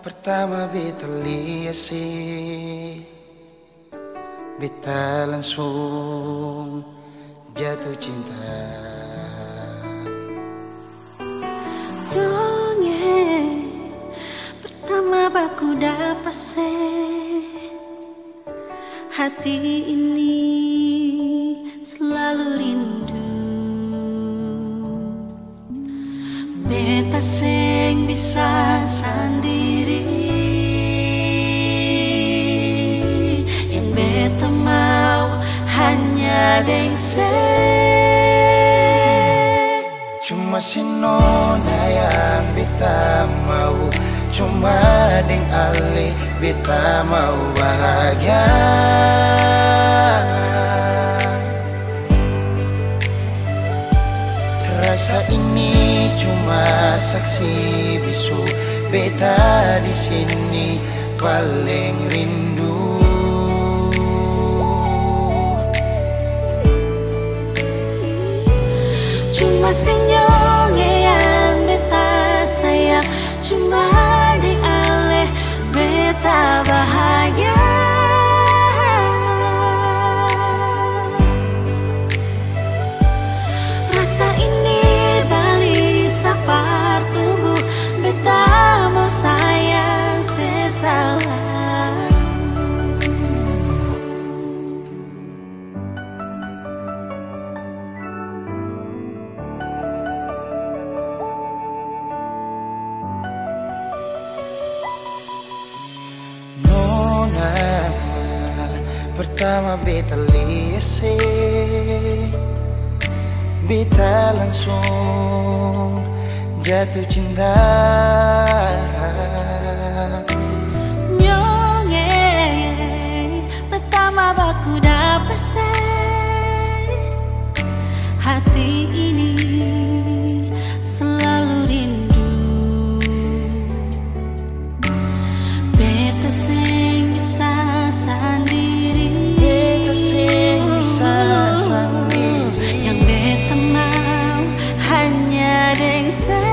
Pertama beta liasi, beta langsung jatuh cinta. Donge pertama baku dapat se hati ini selalu rindu. Beta seng bisa sendiri. Beta mau hanya dengse, cuma si nona yang beta mau, cuma deng ale beta mau bahagia. Rasa ini cuma saksi bisu, beta di sini paling rindu. Cuma senyumnya yang beta sayang, cuma di aleh beta bahagia. pertama beta lihat, beta langsung jatuh cinta. Nyonge, pertama baku dapat say, hati ini selalu rindu. Beta sing bisa sendiri, beta sing bisa sendiri. Yang beta mau hanya dengan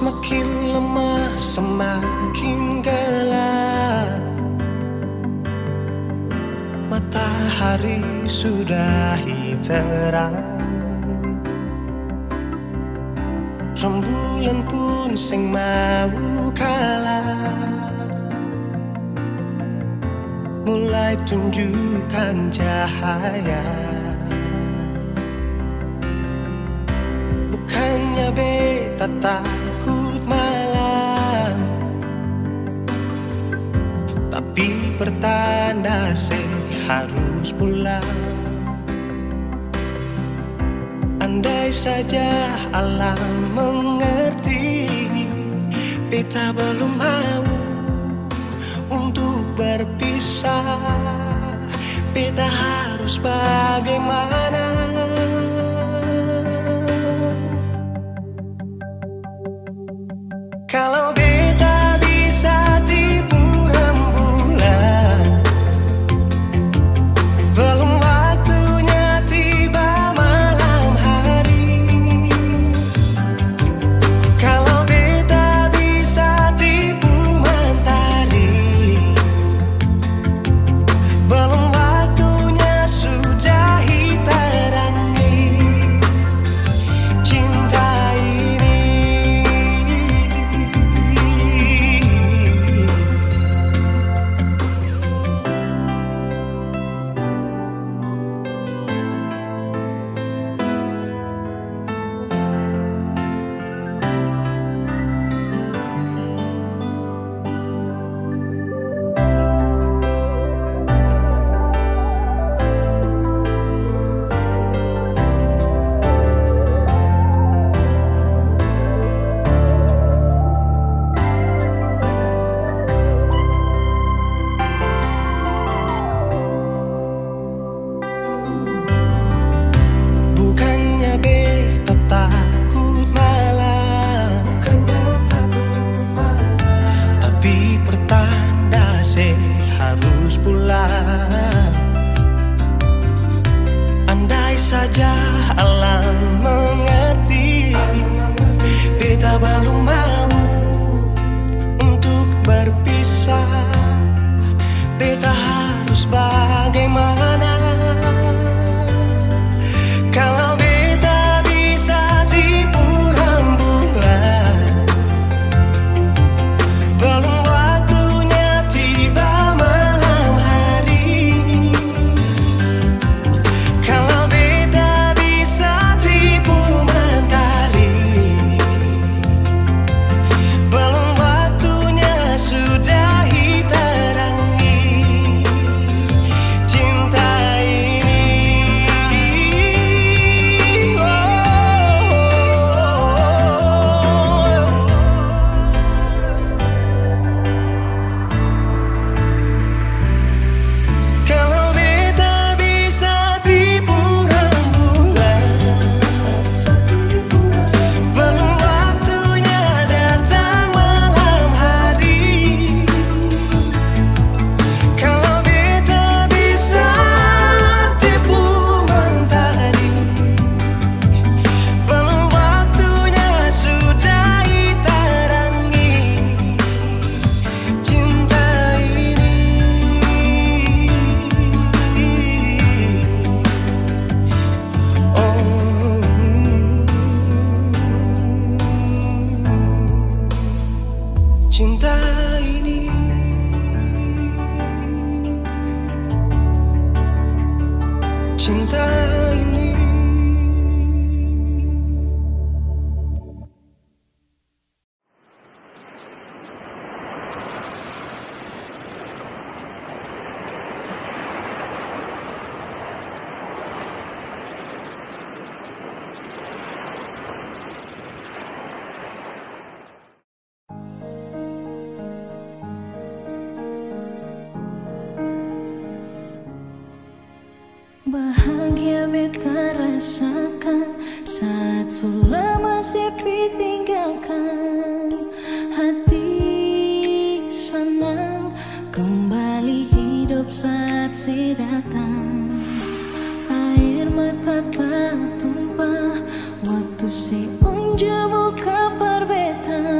Semakin lemah, semakin gelap. Matahari sudah terang, rembulan pun sing mau kalah. Mulai tunjukkan cahaya. Bukannya beta takut malam, tapi pertanda saya harus pulang. Andai saja alam mengerti, beta belum mau untuk berpisah. Beta harus bagaimana? Kalau beta bisa tipu rembulan, belum waktunya tiba malam hari. Kalau beta bisa tipu mentari, belum waktunya sudah diterangi. Andai saja alam mengerti, beta belum mau untuk berpisah. Beta harus bagaimana? Kalau beta bisa tipu rembulan, belum waktunya tiba. Cinta ini bahagia beta rasakan saat Sulama sepi tinggalkan. Hati senang kembali hidup saat si datang. Air mata tak tumpah waktu si unjuk muka perbeta.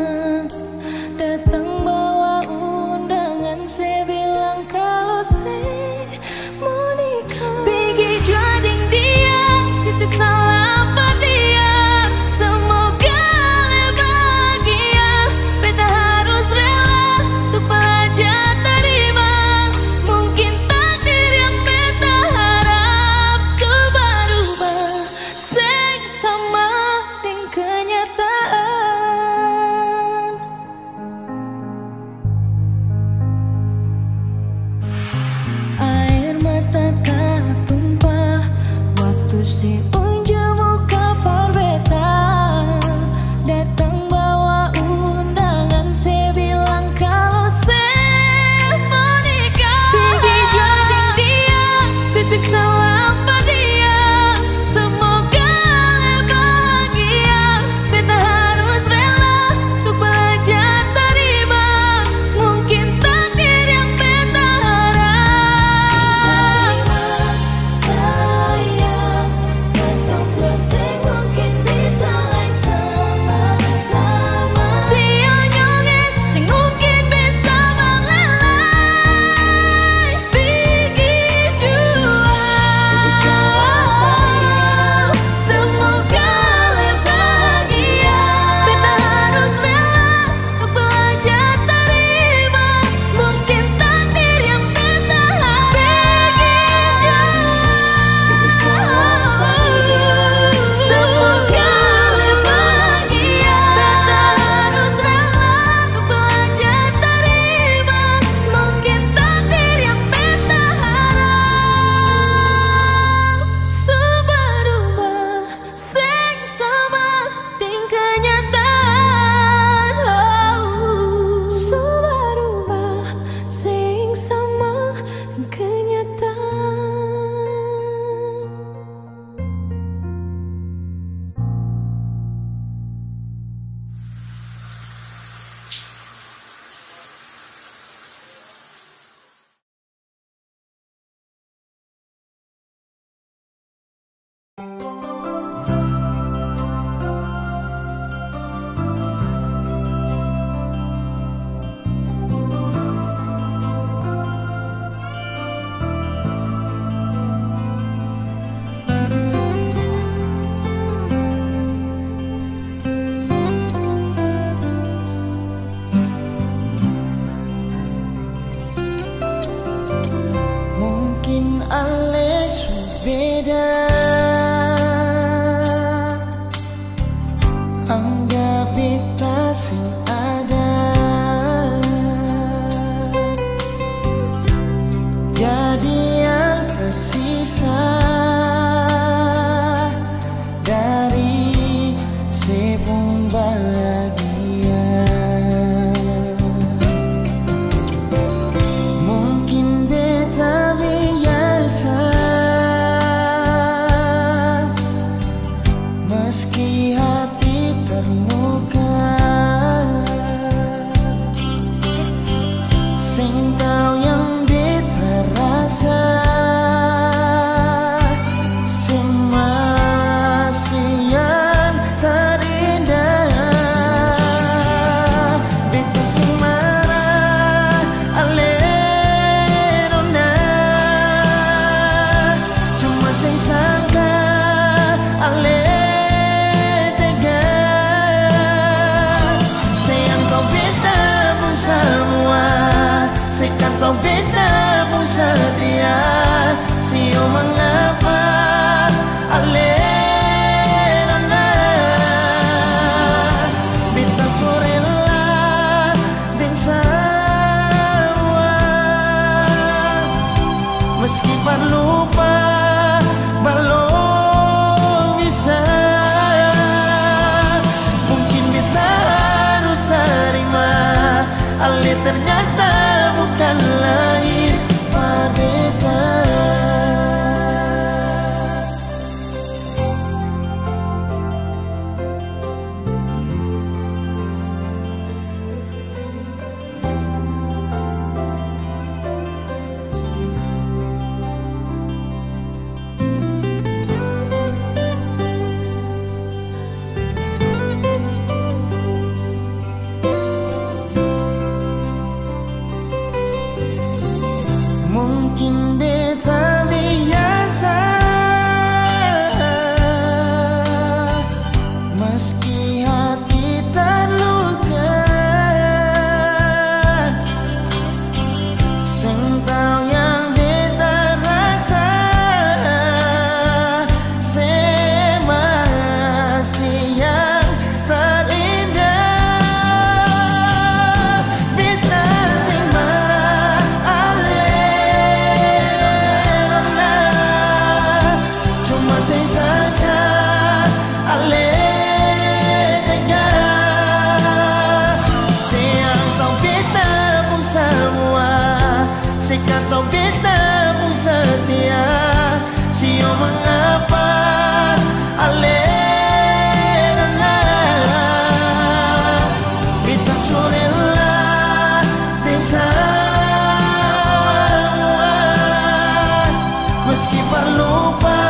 lupa,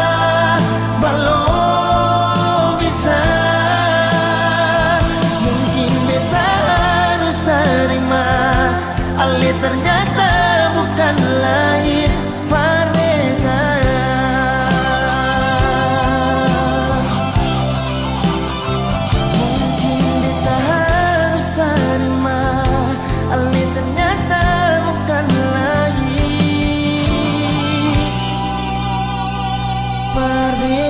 belum bisa. Mungkin beta harus terima Ali ternyata bukan lahir parenga. Mungkin beta harus terima Ali ternyata bukan lahir parenga.